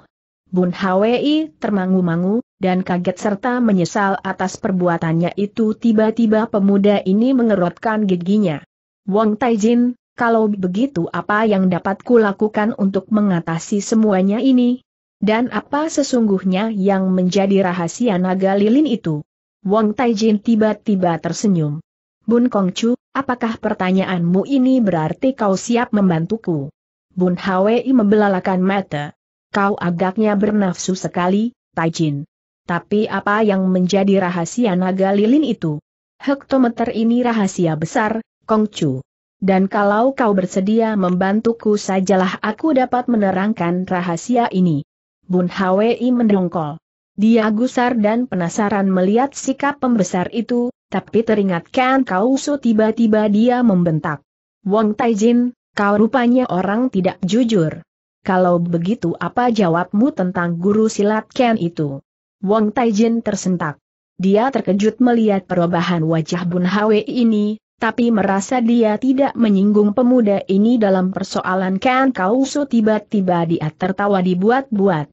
Bun Hwi termangu-mangu dan kaget serta menyesal atas perbuatannya itu. Tiba-tiba pemuda ini mengerutkan giginya. Wang Taijin, kalau begitu apa yang dapat kulakukan untuk mengatasi semuanya ini? Dan apa sesungguhnya yang menjadi rahasia naga lilin itu? Wang Taijin tiba-tiba tersenyum. Bun Kongcu, apakah pertanyaanmu ini berarti kau siap membantuku? Bun Hwi membelalakan mata. Kau agaknya bernafsu sekali, Taijin. Tapi apa yang menjadi rahasia naga lilin itu? Hektometer ini rahasia besar, Kongcu. Dan kalau kau bersedia membantuku sajalah aku dapat menerangkan rahasia ini. Bun Hwi mendongkol. Dia gusar dan penasaran melihat sikap pembesar itu, tapi teringat Ken Kausu tiba-tiba dia membentak. Wang Taijin, kau rupanya orang tidak jujur. Kalau begitu apa jawabmu tentang guru silat Ken itu? Wang Taijin tersentak. Dia terkejut melihat perubahan wajah Bun Hwi ini, tapi merasa dia tidak menyinggung pemuda ini dalam persoalan Ken Kausu. Tiba-tiba dia tertawa dibuat-buat.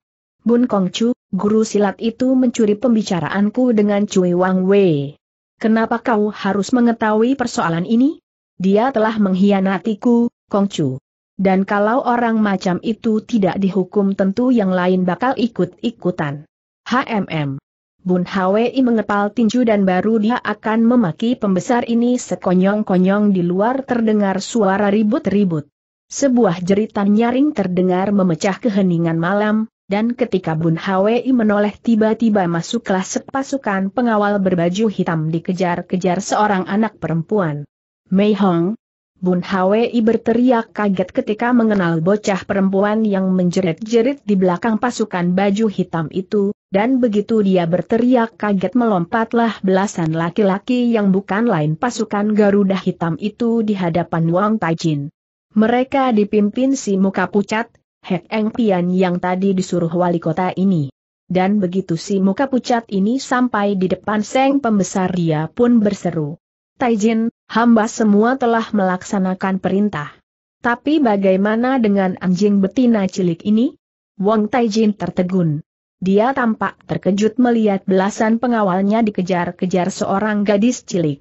Bun Kongcu, guru silat itu mencuri pembicaraanku dengan Cui Wang Wei. Kenapa kau harus mengetahui persoalan ini? Dia telah mengkhianatiku, Kongcu. Dan kalau orang macam itu tidak dihukum tentu yang lain bakal ikut-ikutan. Hmm. Bun Hwi mengepal tinju dan baru dia akan memaki pembesar ini sekonyong-konyong di luar terdengar suara ribut-ribut. Sebuah jeritan nyaring terdengar memecah keheningan malam, dan ketika Bun Hwi menoleh tiba-tiba masuklah sepasukan pengawal berbaju hitam dikejar-kejar seorang anak perempuan. Mei Hong. Bun Hwi berteriak kaget ketika mengenal bocah perempuan yang menjerit-jerit di belakang pasukan baju hitam itu, dan begitu dia berteriak kaget melompatlah belasan laki-laki yang bukan lain pasukan Garuda Hitam itu di hadapan Wang Taijin. Mereka dipimpin si muka pucat, Hek Eng Pian yang tadi disuruh wali kota ini. Dan begitu si muka pucat ini sampai di depan Seng Pembesar dia pun berseru. Taijin, hamba semua telah melaksanakan perintah. Tapi bagaimana dengan anjing betina cilik ini? Wang Taijin tertegun. Dia tampak terkejut melihat belasan pengawalnya dikejar-kejar seorang gadis cilik.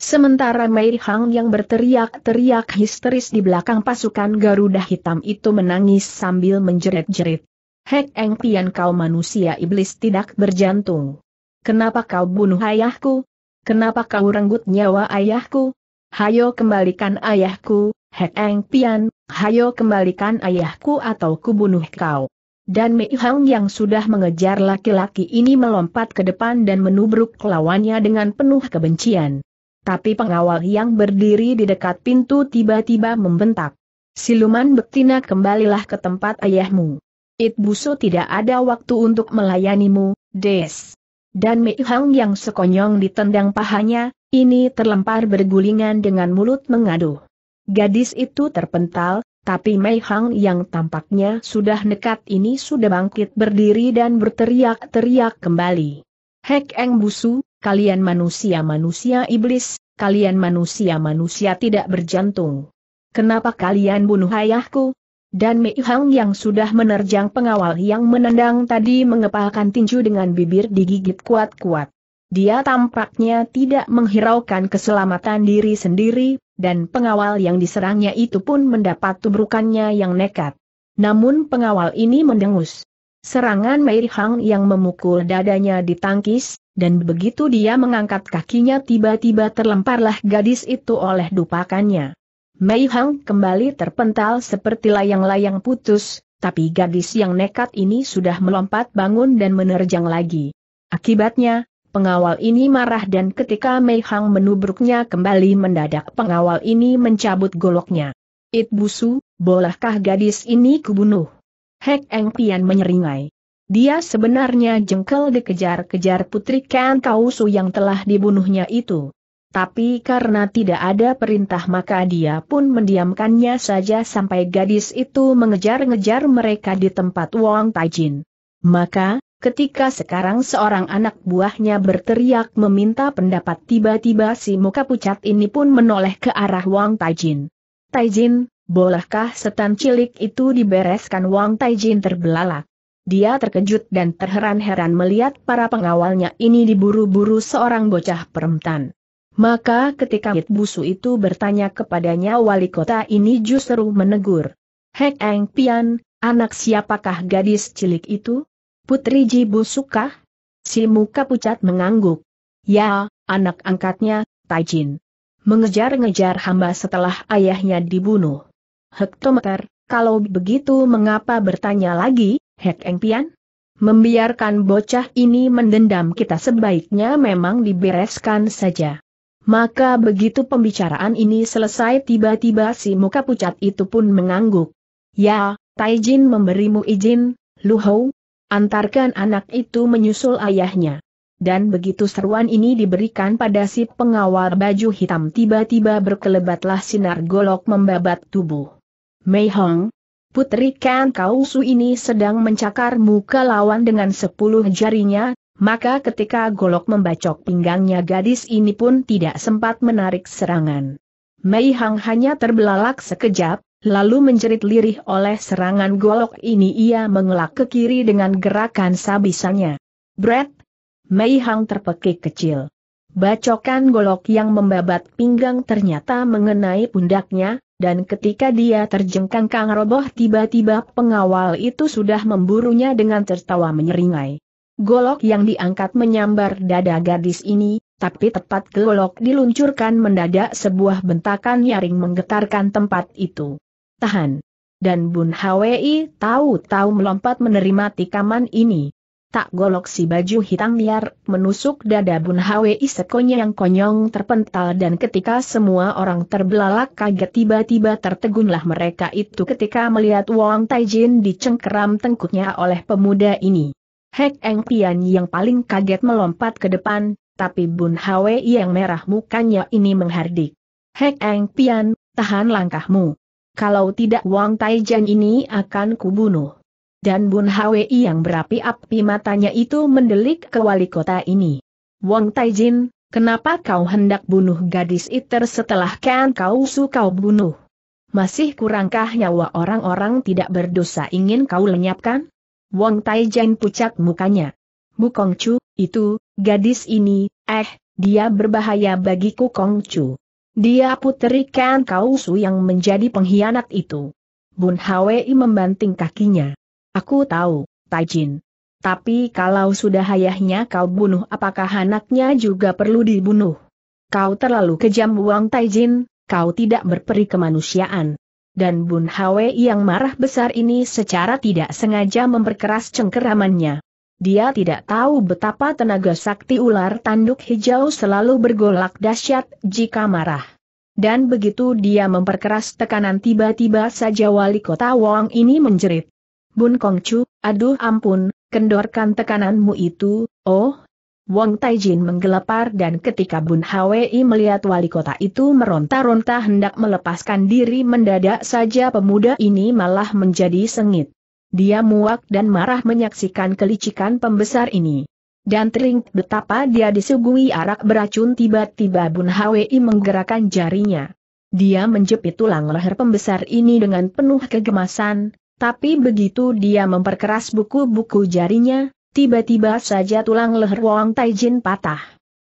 Sementara Mei Hong yang berteriak-teriak histeris di belakang pasukan Garuda Hitam itu menangis sambil menjerit-jerit. Hek Eng Pian, kau manusia iblis tidak berjantung. Kenapa kau bunuh ayahku? Kenapa kau renggut nyawa ayahku? Hayo kembalikan ayahku, Hek Eng Pian, hayo kembalikan ayahku atau kubunuh kau. Dan Mei Hong yang sudah mengejar laki-laki ini melompat ke depan dan menubruk lawannya dengan penuh kebencian. Tapi pengawal yang berdiri di dekat pintu tiba-tiba membentak. Siluman betina, kembalilah ke tempat ayahmu. It busu tidak ada waktu untuk melayanimu, des. Dan Mei Hong yang sekonyong ditendang pahanya, ini terlempar bergulingan dengan mulut mengaduh. Gadis itu terpental, tapi Mei Hong yang tampaknya sudah nekat ini sudah bangkit berdiri dan berteriak-teriak kembali. Hek Eng Busu, kalian manusia-manusia iblis, kalian manusia-manusia tidak berjantung. Kenapa kalian bunuh ayahku? Dan Mei Hong yang sudah menerjang pengawal yang menendang tadi mengepalkan tinju dengan bibir digigit kuat-kuat. Dia tampaknya tidak menghiraukan keselamatan diri sendiri, dan pengawal yang diserangnya itu pun mendapat tubrukannya yang nekat. Namun pengawal ini mendengus. Serangan Mei Hong yang memukul dadanya ditangkis, dan begitu dia mengangkat kakinya tiba-tiba terlemparlah gadis itu oleh dupakannya. Mei Hong kembali terpental seperti layang-layang putus, tapi gadis yang nekat ini sudah melompat bangun dan menerjang lagi. Akibatnya, pengawal ini marah dan ketika Mei Hong menubruknya kembali mendadak pengawal ini mencabut goloknya. It busu, bolehkah gadis ini kubunuh? Hek Eng Pian menyeringai. Dia sebenarnya jengkel dikejar-kejar putri Ken Kausu yang telah dibunuhnya itu. Tapi karena tidak ada perintah maka dia pun mendiamkannya saja sampai gadis itu mengejar-ngejar mereka di tempat Wang Taijin. Maka, ketika sekarang seorang anak buahnya berteriak meminta pendapat, tiba-tiba si muka pucat ini pun menoleh ke arah Wang Taijin. Taijin, bolehkah setan cilik itu dibereskan? Wang Taijin terbelalak. Dia terkejut dan terheran-heran melihat para pengawalnya ini diburu-buru seorang bocah perempuan. Maka ketika It Busu itu bertanya kepadanya, wali kota ini justru menegur. Hek Eng Pian, anak siapakah gadis cilik itu? Putri Ji Busukah? Si muka pucat mengangguk. Ya, anak angkatnya, Taijin. Mengejar-ngejar hamba setelah ayahnya dibunuh. Hektometer, kalau begitu mengapa bertanya lagi, Hek Eng Pian? Membiarkan bocah ini mendendam kita sebaiknya memang dibereskan saja. Maka begitu pembicaraan ini selesai tiba-tiba si muka pucat itu pun mengangguk. Ya, Taijin memberimu izin, Luhou. Antarkan anak itu menyusul ayahnya. Dan begitu seruan ini diberikan pada si pengawal baju hitam, tiba-tiba berkelebatlah sinar golok membabat tubuh. Mei Hong, putri Ken Kausu ini sedang mencakar muka lawan dengan sepuluh jarinya, maka ketika golok membacok pinggangnya gadis ini pun tidak sempat menarik serangan. Mei Hong hanya terbelalak sekejap. Lalu menjerit lirih oleh serangan golok ini, ia mengelak ke kiri dengan gerakan sabisanya. Bret! Mei Hong terpekik kecil. Bacokan golok yang membabat pinggang ternyata mengenai pundaknya, dan ketika dia terjengkang-kang roboh tiba-tiba pengawal itu sudah memburunya dengan tertawa menyeringai. Golok yang diangkat menyambar dada gadis ini, tapi tepat golok diluncurkan mendadak sebuah bentakan nyaring menggetarkan tempat itu. Tahan. Dan Bun Hwi tahu-tahu melompat menerima tikaman ini. Tak golok si baju hitam liar menusuk dada Bun Hwi sekonyang-konyong terpental dan ketika semua orang terbelalak kaget tiba-tiba tertegunlah mereka itu ketika melihat Wang Taijin dicengkeram tengkuknya oleh pemuda ini. Hek Eng Pian yang paling kaget melompat ke depan, tapi Bun Hwi yang merah mukanya ini menghardik. Hek Eng Pian, tahan langkahmu. Kalau tidak Wang Taijin ini akan kubunuh. Dan Bun Hwi yang berapi-api matanya itu mendelik ke wali kota ini. Wang Taijin, kenapa kau hendak bunuh gadis itu setelah Ken Kausu kau bunuh? Masih kurangkah nyawa orang-orang tidak berdosa ingin kau lenyapkan? Wang Taijin pucat mukanya. Bu Kongcu, itu, gadis ini, eh, dia berbahaya bagiku Kongcu. Dia puteri Ken Kausu yang menjadi pengkhianat itu. Bun Hwi membanting kakinya. Aku tahu, Taijin. Tapi kalau sudah ayahnya kau bunuh apakah anaknya juga perlu dibunuh? Kau terlalu kejam Wang Taijin, kau tidak berperi kemanusiaan. Dan Bun Hwi yang marah besar ini secara tidak sengaja memperkeras cengkeramannya. Dia tidak tahu betapa tenaga sakti ular tanduk hijau selalu bergolak dahsyat jika marah. Dan begitu dia memperkeras tekanan tiba-tiba saja wali kota Wang ini menjerit. Bun Kongcu, aduh ampun, kendorkan tekananmu itu, oh. Wang Taijin menggelepar dan ketika Bun Hwi melihat wali kota itu meronta-ronta hendak melepaskan diri mendadak saja pemuda ini malah menjadi sengit. Dia muak dan marah menyaksikan kelicikan pembesar ini. Dan teringat betapa dia disuguhi arak beracun tiba-tiba Bun Hwi menggerakkan jarinya. Dia menjepit tulang leher pembesar ini dengan penuh kegemasan, tapi begitu dia memperkeras buku-buku jarinya, tiba-tiba saja tulang leher Wang Taijin patah.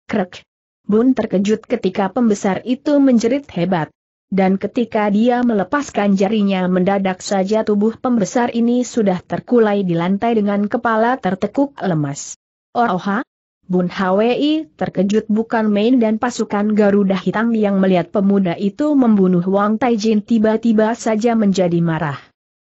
Krek! Bun terkejut ketika pembesar itu menjerit hebat. Dan ketika dia melepaskan jarinya mendadak saja tubuh pembesar ini sudah terkulai di lantai dengan kepala tertekuk lemas. Oroha? Bun Hwi terkejut bukan main dan pasukan Garuda Hitam yang melihat pemuda itu membunuh Wang Taijin tiba-tiba saja menjadi marah.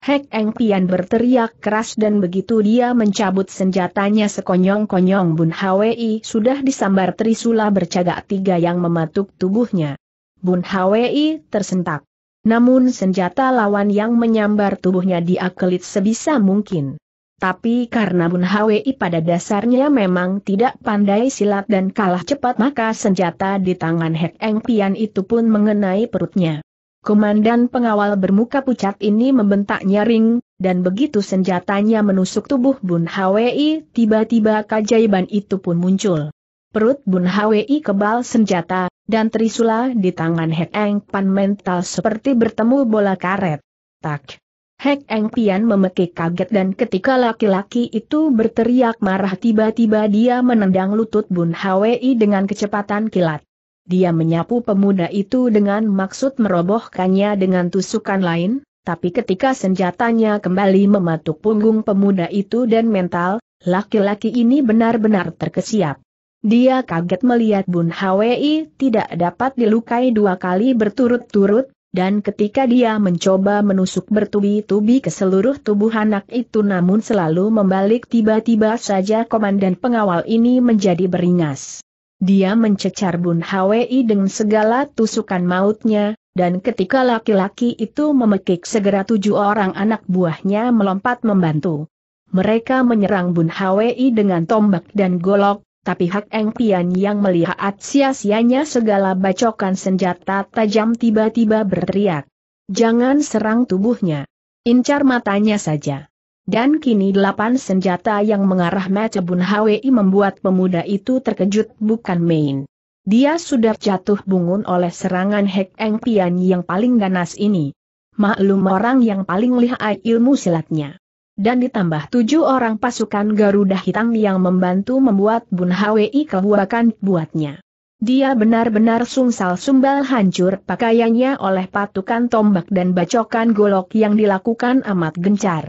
Hek Eng Pian berteriak keras dan begitu dia mencabut senjatanya sekonyong-konyong Bun Hwi sudah disambar trisula bercagak tiga yang mematuk tubuhnya. Bun Hwi tersentak. Namun senjata lawan yang menyambar tubuhnya diakelit sebisa mungkin. Tapi karena Bun Hwi pada dasarnya memang tidak pandai silat dan kalah cepat, maka senjata di tangan Hek Eng Pian itu pun mengenai perutnya. Komandan pengawal bermuka pucat ini membentak nyaring, dan begitu senjatanya menusuk tubuh Bun Hwi, tiba-tiba keajaiban itu pun muncul. Perut Bun Hwi kebal senjata, dan trisula di tangan Hek Eng Pian mental seperti bertemu bola karet. Tak. Hek Eng Pian memekik kaget, dan ketika laki-laki itu berteriak marah, tiba-tiba dia menendang lutut Bun Hwi dengan kecepatan kilat. Dia menyapu pemuda itu dengan maksud merobohkannya dengan tusukan lain, tapi ketika senjatanya kembali mematuk punggung pemuda itu dan mental, laki-laki ini benar-benar terkesiap. Dia kaget melihat Bun Hwi tidak dapat dilukai dua kali berturut-turut, dan ketika dia mencoba menusuk bertubi-tubi ke seluruh tubuh anak itu namun selalu membalik, tiba-tiba saja komandan pengawal ini menjadi beringas. Dia mencecar Bun Hwi dengan segala tusukan mautnya, dan ketika laki-laki itu memekik, segera tujuh orang anak buahnya melompat membantu. Mereka menyerang Bun Hwi dengan tombak dan golok, tapi Hek Eng Pian yang melihat sia-sianya segala bacokan senjata tajam tiba-tiba berteriak. Jangan serang tubuhnya. Incar matanya saja. Dan kini delapan senjata yang mengarah mata Bun Hwi membuat pemuda itu terkejut bukan main. Dia sudah jatuh bangun oleh serangan Hek Eng Pian yang paling ganas ini. Maklum orang yang paling lihai ilmu silatnya. Dan ditambah tujuh orang pasukan Garuda Hitam yang membantu membuat Bun Hwi kebuakan buatnya. Dia benar-benar sungsal sumbal, hancur pakaiannya oleh patukan tombak dan bacokan golok yang dilakukan amat gencar.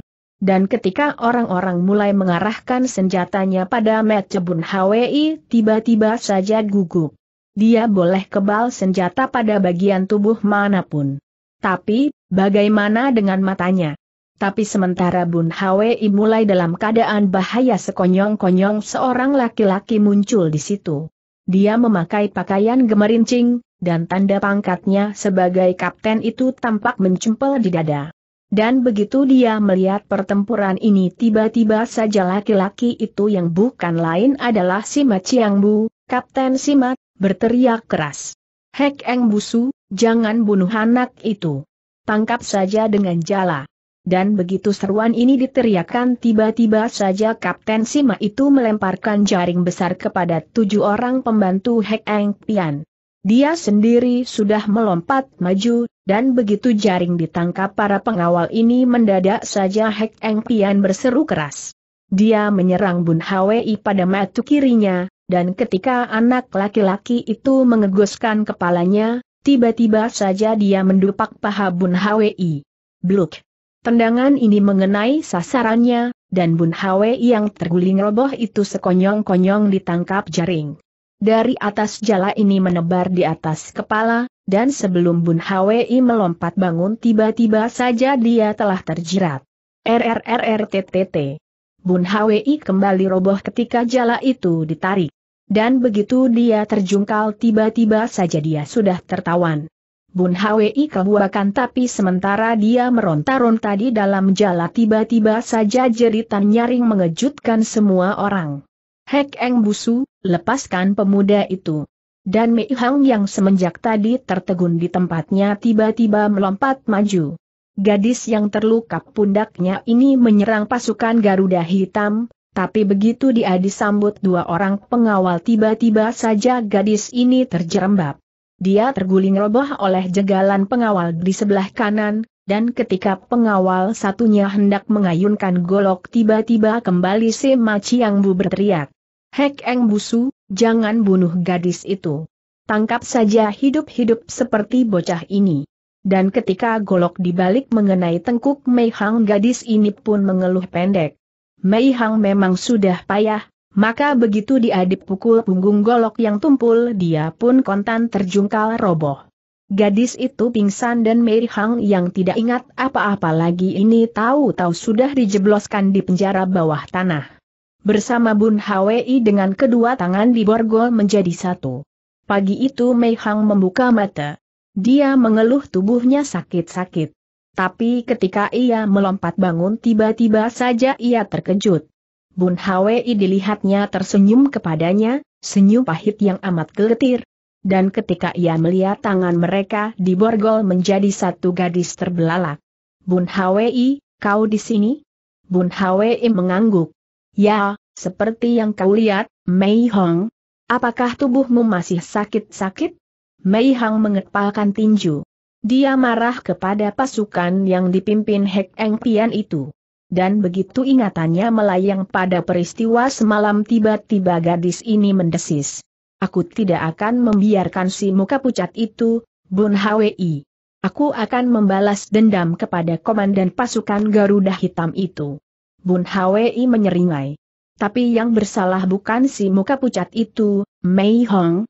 Dan ketika orang-orang mulai mengarahkan senjatanya pada mata Bun Hwi, tiba-tiba saja gugup. Dia boleh kebal senjata pada bagian tubuh manapun. Tapi, bagaimana dengan matanya? Tapi sementara Bun Hwi mulai dalam keadaan bahaya, sekonyong-konyong seorang laki-laki muncul di situ. Dia memakai pakaian gemerincing, dan tanda pangkatnya sebagai kapten itu tampak mencempel di dada. Dan begitu dia melihat pertempuran ini, tiba-tiba saja laki-laki itu yang bukan lain adalah Sima Chiang Bu, Kapten Sima, berteriak keras. Hek Eng Busu, jangan bunuh anak itu. Tangkap saja dengan jala. Dan begitu seruan ini diteriakkan, tiba-tiba saja Kapten Sima itu melemparkan jaring besar kepada tujuh orang pembantu Hek Eng Pian. Dia sendiri sudah melompat maju, dan begitu jaring ditangkap para pengawal ini, mendadak saja Hek Eng Pian berseru keras. Dia menyerang Bun Hwi pada mata kirinya, dan ketika anak laki-laki itu mengegoskan kepalanya, tiba-tiba saja dia mendupak paha Bun Hwi. Bluk! Tendangan ini mengenai sasarannya, dan Bun Hwi yang terguling roboh itu sekonyong-konyong ditangkap jaring. Dari atas jala ini menebar di atas kepala, dan sebelum Bun Hwi melompat bangun, tiba-tiba saja dia telah terjerat. Rrrrttt. Bun Hwi kembali roboh ketika jala itu ditarik. Dan begitu dia terjungkal, tiba-tiba saja dia sudah tertawan. Bun Hwi kebuakan, tapi sementara dia meronta-ronta di dalam jala, tiba-tiba saja jeritan nyaring mengejutkan semua orang. Hek Eng Busu, lepaskan pemuda itu. Dan Mei Hong yang semenjak tadi tertegun di tempatnya tiba-tiba melompat maju. Gadis yang terluka pundaknya ini menyerang pasukan Garuda Hitam, tapi begitu dia disambut dua orang pengawal, tiba-tiba saja gadis ini terjerembab. Dia terguling roboh oleh jegalan pengawal di sebelah kanan, dan ketika pengawal satunya hendak mengayunkan golok, tiba-tiba kembali Sima Chiang Bu berteriak. Hek Eng Busu, jangan bunuh gadis itu. Tangkap saja hidup-hidup seperti bocah ini. Dan ketika golok dibalik mengenai tengkuk Mei Hong, gadis ini pun mengeluh pendek. Mei Hong memang sudah payah, maka begitu dia dipukul punggung golok yang tumpul, dia pun kontan terjungkal roboh. Gadis itu pingsan dan Mei Hong yang tidak ingat apa-apa lagi ini tahu-tahu sudah dijebloskan di penjara bawah tanah. Bersama Bun Hwi dengan kedua tangan diborgol menjadi satu. Pagi itu Mei Hong membuka mata. Dia mengeluh tubuhnya sakit-sakit. Tapi ketika ia melompat bangun tiba-tiba saja ia terkejut. Bun Hwi dilihatnya tersenyum kepadanya, senyum pahit yang amat getir. Dan ketika ia melihat tangan mereka diborgol menjadi satu gadis terbelalak. "Bun Hwi, kau di sini?" Bun Hwi mengangguk. "Ya, seperti yang kau lihat, Mei Hong. Apakah tubuhmu masih sakit-sakit?" Mei Hong mengepalkan tinju. Dia marah kepada pasukan yang dipimpin Hek Eng Pian itu. Dan begitu ingatannya melayang pada peristiwa semalam tiba-tiba gadis ini mendesis. "Aku tidak akan membiarkan si muka pucat itu, Bun Hwi. Aku akan membalas dendam kepada komandan pasukan Garuda Hitam itu." Bun Hwi menyeringai. "Tapi yang bersalah bukan si muka pucat itu, Mei Hong.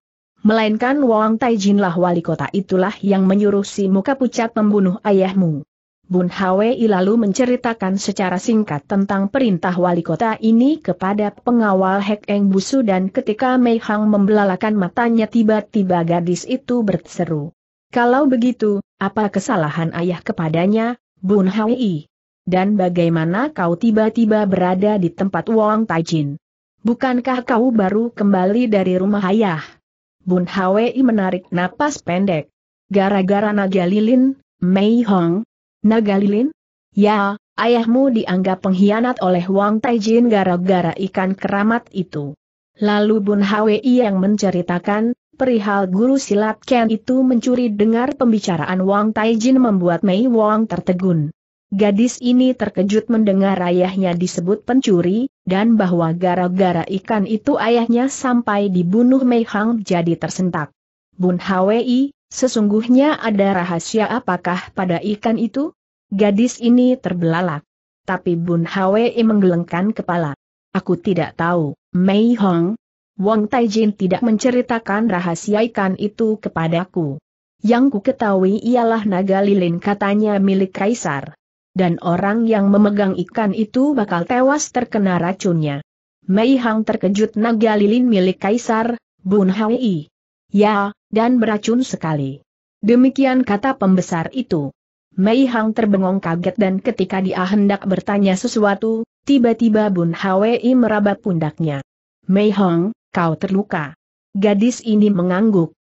Melainkan Wang Taijin lah, wali kota itulah yang menyuruh si muka pucat membunuh ayahmu." Bun Hwi lalu menceritakan secara singkat tentang perintah wali kota ini kepada pengawal Hek Eng Busu, dan ketika Mei Hong membelalakan matanya tiba-tiba gadis itu berseru, "Kalau begitu, apa kesalahan ayah kepadanya, Bun Hwi? Dan bagaimana kau tiba-tiba berada di tempat Wang Taijin? Bukankah kau baru kembali dari rumah ayah?" Bun Hwi menarik napas pendek. "Gara-gara Naga Lilin, Mei Hong." "Naga Lilin?" "Ya, ayahmu dianggap pengkhianat oleh Wang Taijin gara-gara ikan keramat itu." Lalu Bun Hwi yang menceritakan perihal guru silat Ken itu mencuri. Dengar pembicaraan Wang Taijin membuat Mei Hong tertegun. Gadis ini terkejut mendengar ayahnya disebut pencuri, dan bahwa gara-gara ikan itu ayahnya sampai dibunuh Mei Hong jadi tersentak. "Bun Hwi, sesungguhnya ada rahasia apakah pada ikan itu?" Gadis ini terbelalak. Tapi Bun Hwi menggelengkan kepala. "Aku tidak tahu, Mei Hong. Wang Taijin tidak menceritakan rahasia ikan itu kepadaku. Yang ku ketahui ialah Naga Lilin katanya milik kaisar. Dan orang yang memegang ikan itu bakal tewas terkena racunnya." Mei Hong terkejut. "Naga Lilin milik kaisar, Bun Hwi?" "Ya, dan beracun sekali." Demikian kata pembesar itu. Mei Hong terbengong kaget, dan ketika dia hendak bertanya sesuatu, tiba-tiba Bun Hwi meraba pundaknya. "Mei Hong, kau terluka?" Gadis ini mengangguk.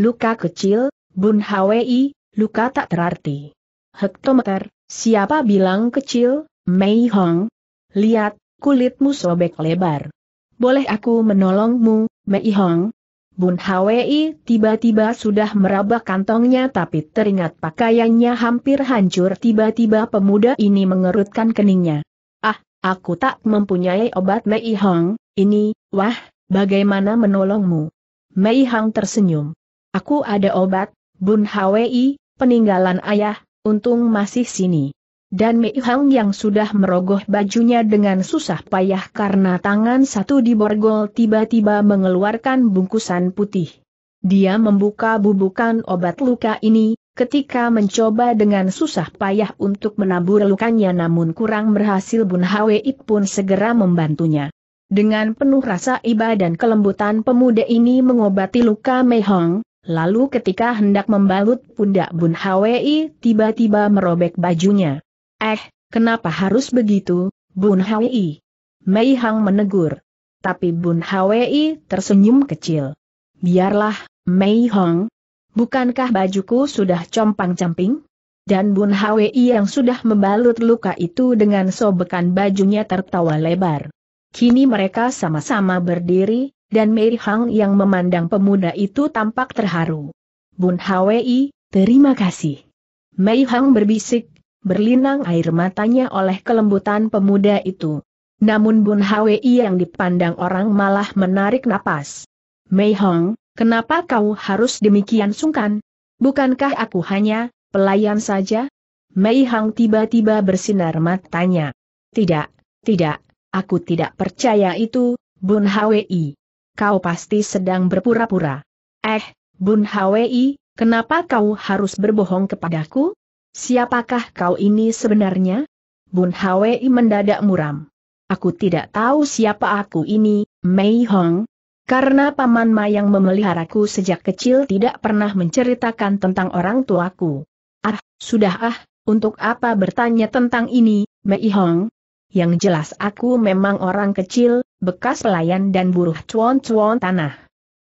"Luka kecil, Bun Hwi, luka tak terarti." "Hektometer, siapa bilang kecil, Mei Hong? Lihat, kulitmu sobek lebar." "Boleh aku menolongmu, Mei Hong?" Bun Hwi tiba-tiba sudah meraba kantongnya, tapi teringat pakaiannya hampir hancur. Tiba-tiba pemuda ini mengerutkan keningnya. "Ah, aku tak mempunyai obat, Mei Hong. Ini, wah, bagaimana menolongmu?" Mei Hong tersenyum. "Aku ada obat, Bun Hwi, peninggalan ayah, untung masih sini." Dan Mei Hong yang sudah merogoh bajunya dengan susah payah karena tangan satu diborgol tiba-tiba mengeluarkan bungkusan putih. Dia membuka bubukan obat luka ini, ketika mencoba dengan susah payah untuk menabur lukanya namun kurang berhasil, Bun Hwi pun segera membantunya. Dengan penuh rasa iba dan kelembutan pemuda ini mengobati luka Mei Hong. Lalu ketika hendak membalut pundak Bun Hwi tiba-tiba merobek bajunya. "Eh, kenapa harus begitu, Bun Hwi?" Mei Hong menegur. Tapi Bun Hwi tersenyum kecil. "Biarlah, Mei Hong. Bukankah bajuku sudah compang-camping?" Dan Bun Hwi yang sudah membalut luka itu dengan sobekan bajunya tertawa lebar. Kini mereka sama-sama berdiri, dan Mei Hong yang memandang pemuda itu tampak terharu. "Bun Hwi, terima kasih." Mei Hong berbisik, berlinang air matanya oleh kelembutan pemuda itu. Namun Bun Hwi yang dipandang orang malah menarik napas. "Mei Hong, kenapa kau harus demikian sungkan? Bukankah aku hanya pelayan saja?" Mei Hong tiba-tiba bersinar matanya. "Tidak, tidak, aku tidak percaya itu, Bun Hwi. Kau pasti sedang berpura-pura." "Eh, Bun Hwi, Kenapa kau harus berbohong kepadaku? Siapakah kau ini sebenarnya? Bun Hwi mendadak muram. Aku tidak tahu siapa aku ini, Mei Hong. Karena Paman Ma yang memeliharaku sejak kecil tidak pernah menceritakan tentang orang tuaku. Ah, sudah ah, untuk apa bertanya tentang ini, Mei Hong? Yang jelas aku memang orang kecil, bekas pelayan dan buruh cuan-cuan tanah.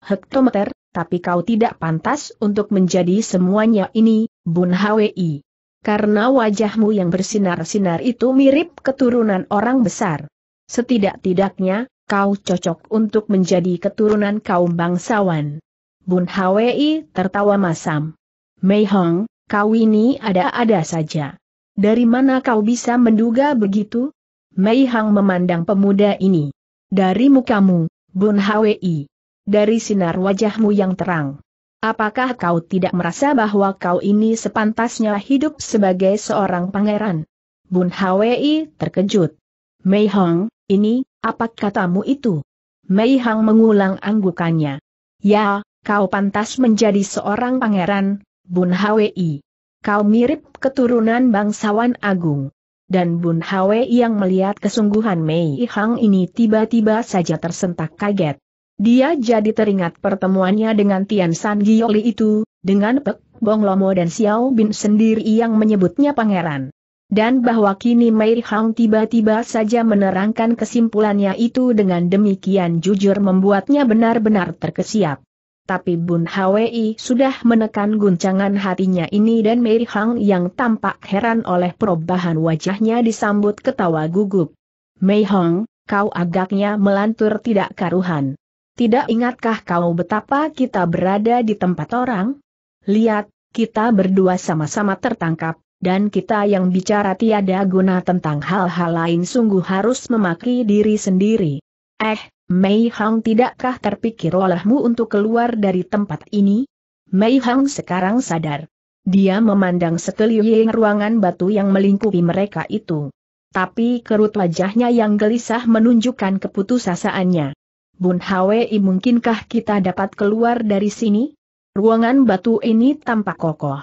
Hektometer. Tapi kau tidak pantas untuk menjadi semuanya ini, Bun Hwi. Karena wajahmu yang bersinar-sinar itu mirip keturunan orang besar. Setidak-tidaknya, kau cocok untuk menjadi keturunan kaum bangsawan. Bun Hwi tertawa masam. Mei Hong, kau ini ada-ada saja. Dari mana kau bisa menduga begitu? Mei Hong memandang pemuda ini. Dari mukamu, Bun Hwi. Dari sinar wajahmu yang terang. Apakah kau tidak merasa bahwa kau ini sepantasnya hidup sebagai seorang pangeran? Bun Hwi terkejut. Mei Hong, ini, apa katamu itu? Mei Hong mengulang anggukannya. Ya, kau pantas menjadi seorang pangeran, Bun Hwi. Kau mirip keturunan bangsawan agung. Dan Bun Hwi yang melihat kesungguhan Mei Hong ini tiba-tiba saja tersentak kaget. Dia jadi teringat pertemuannya dengan Tian San Giok Li itu, dengan Pek Bong Lomo dan Xiao Bin sendiri yang menyebutnya pangeran. Dan bahwa kini Mei Hong tiba-tiba saja menerangkan kesimpulannya itu dengan demikian jujur membuatnya benar-benar terkesiap. Tapi Bun Hwi sudah menekan guncangan hatinya ini dan Mei Hong yang tampak heran oleh perubahan wajahnya disambut ketawa gugup. Mei Hong, kau agaknya melantur tidak karuhan. Tidak ingatkah kau betapa kita berada di tempat orang? Lihat, kita berdua sama-sama tertangkap, dan kita yang bicara tiada guna tentang hal-hal lain sungguh harus memaki diri sendiri. Eh, Mei Hong, tidakkah terpikir olehmu untuk keluar dari tempat ini? Mei Hong sekarang sadar. Dia memandang sekeliling ruangan batu yang melingkupi mereka itu. Tapi kerut wajahnya yang gelisah menunjukkan keputusasaannya. Bun Hwi, mungkinkah kita dapat keluar dari sini? Ruangan batu ini tampak kokoh.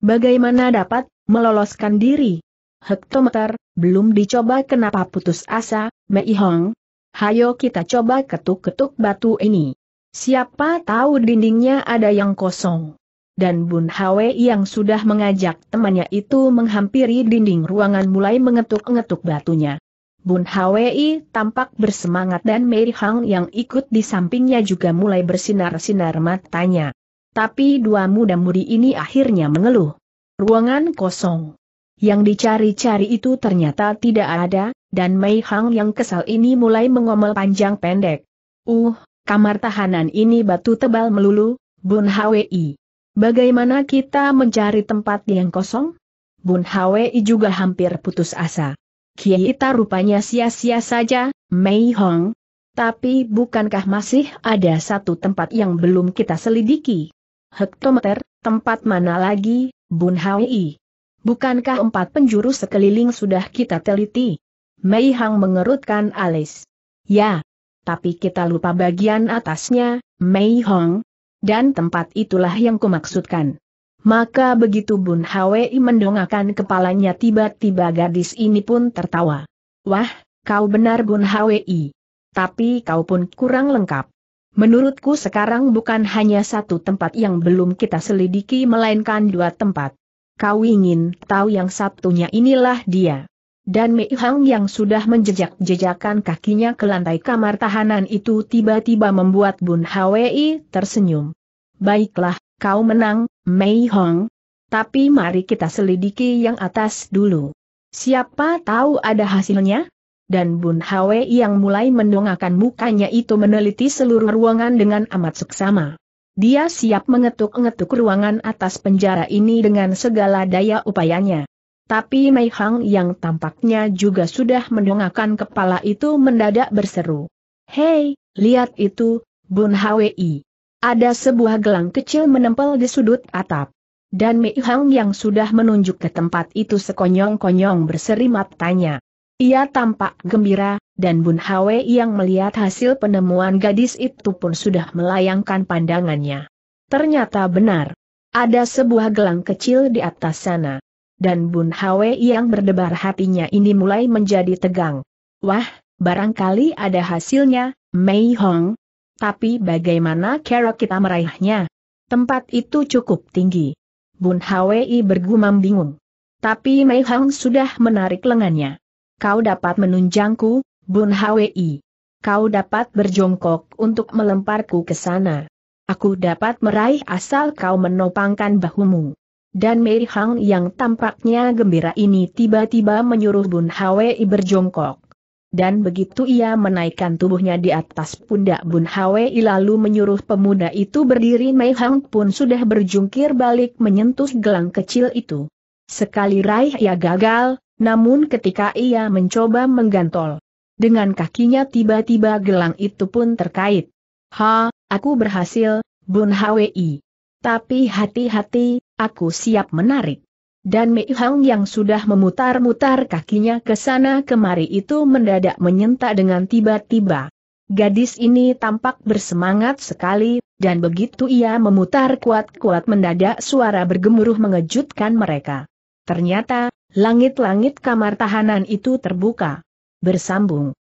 Bagaimana dapat meloloskan diri? Hektometer, belum dicoba kenapa putus asa, Mei Hong? Hayo kita coba ketuk-ketuk batu ini. Siapa tahu dindingnya ada yang kosong. Dan Bun Hwi yang sudah mengajak temannya itu menghampiri dinding ruangan mulai mengetuk-ngetuk batunya. Bun Hwi tampak bersemangat dan Mei Hong yang ikut di sampingnya juga mulai bersinar-sinar matanya. Tapi dua muda-mudi ini akhirnya mengeluh. Ruangan kosong. Yang dicari-cari itu ternyata tidak ada, dan Mei Hong yang kesal ini mulai mengomel panjang pendek. Uh, kamar tahanan ini batu tebal melulu, Bun Hwi. Bagaimana kita mencari tempat yang kosong? Bun Hwi juga hampir putus asa. Kita rupanya sia-sia saja, Mei Hong. Tapi bukankah masih ada satu tempat yang belum kita selidiki? Hektometer, tempat mana lagi, Bun Hwi? Bukankah empat penjuru sekeliling sudah kita teliti? Mei Hong mengerutkan alis. Ya, tapi kita lupa bagian atasnya, Mei Hong. Dan tempat itulah yang kumaksudkan. Maka begitu Bun Hwi mendongakkan kepalanya tiba-tiba gadis ini pun tertawa. Wah, kau benar Bun Hwi. Tapi kau pun kurang lengkap. Menurutku sekarang bukan hanya satu tempat yang belum kita selidiki melainkan dua tempat. Kau ingin tahu yang satunya inilah dia. Dan Mei Hong yang sudah menjejak-jejakan kakinya ke lantai kamar tahanan itu tiba-tiba membuat Bun Hwi tersenyum. Baiklah. Kau menang, Mei Hong. Tapi mari kita selidiki yang atas dulu. Siapa tahu ada hasilnya? Dan Bun Hwi yang mulai mendongakkan mukanya itu meneliti seluruh ruangan dengan amat seksama. Dia siap mengetuk-ngetuk ruangan atas penjara ini dengan segala daya upayanya. Tapi Mei Hong yang tampaknya juga sudah mendongakkan kepala itu mendadak berseru. Hei, lihat itu, Bun Hwi. Ada sebuah gelang kecil menempel di sudut atap. Dan Mei Hong yang sudah menunjuk ke tempat itu sekonyong-konyong berseri matanya. Ia tampak gembira, dan Bun Hwi yang melihat hasil penemuan gadis itu pun sudah melayangkan pandangannya. Ternyata benar. Ada sebuah gelang kecil di atas sana. Dan Bun Hwi yang berdebar hatinya ini mulai menjadi tegang. Wah, barangkali ada hasilnya, Mei Hong. Tapi bagaimana cara kita meraihnya? Tempat itu cukup tinggi. Bun Hwi bergumam bingung. Tapi Mei Hong sudah menarik lengannya. Kau dapat menunjangku, Bun Hwi. Kau dapat berjongkok untuk melemparku ke sana. Aku dapat meraih asal kau menopangkan bahumu. Dan Mei Hong yang tampaknya gembira ini tiba-tiba menyuruh Bun Hwi berjongkok. Dan begitu ia menaikkan tubuhnya di atas pundak Bun Hwi lalu menyuruh pemuda itu berdiri, Mei Hong pun sudah berjungkir balik menyentuh gelang kecil itu. Sekali raih ia gagal, namun ketika ia mencoba menggantol dengan kakinya tiba-tiba gelang itu pun terkait. Ha, aku berhasil, Bun Hwi. Tapi hati-hati, aku siap menarik. Dan Mei Hong yang sudah memutar-mutar kakinya ke sana kemari itu mendadak menyentak dengan tiba-tiba. Gadis ini tampak bersemangat sekali, dan begitu ia memutar kuat-kuat mendadak suara bergemuruh mengejutkan mereka. Ternyata, langit-langit kamar tahanan itu terbuka. Bersambung.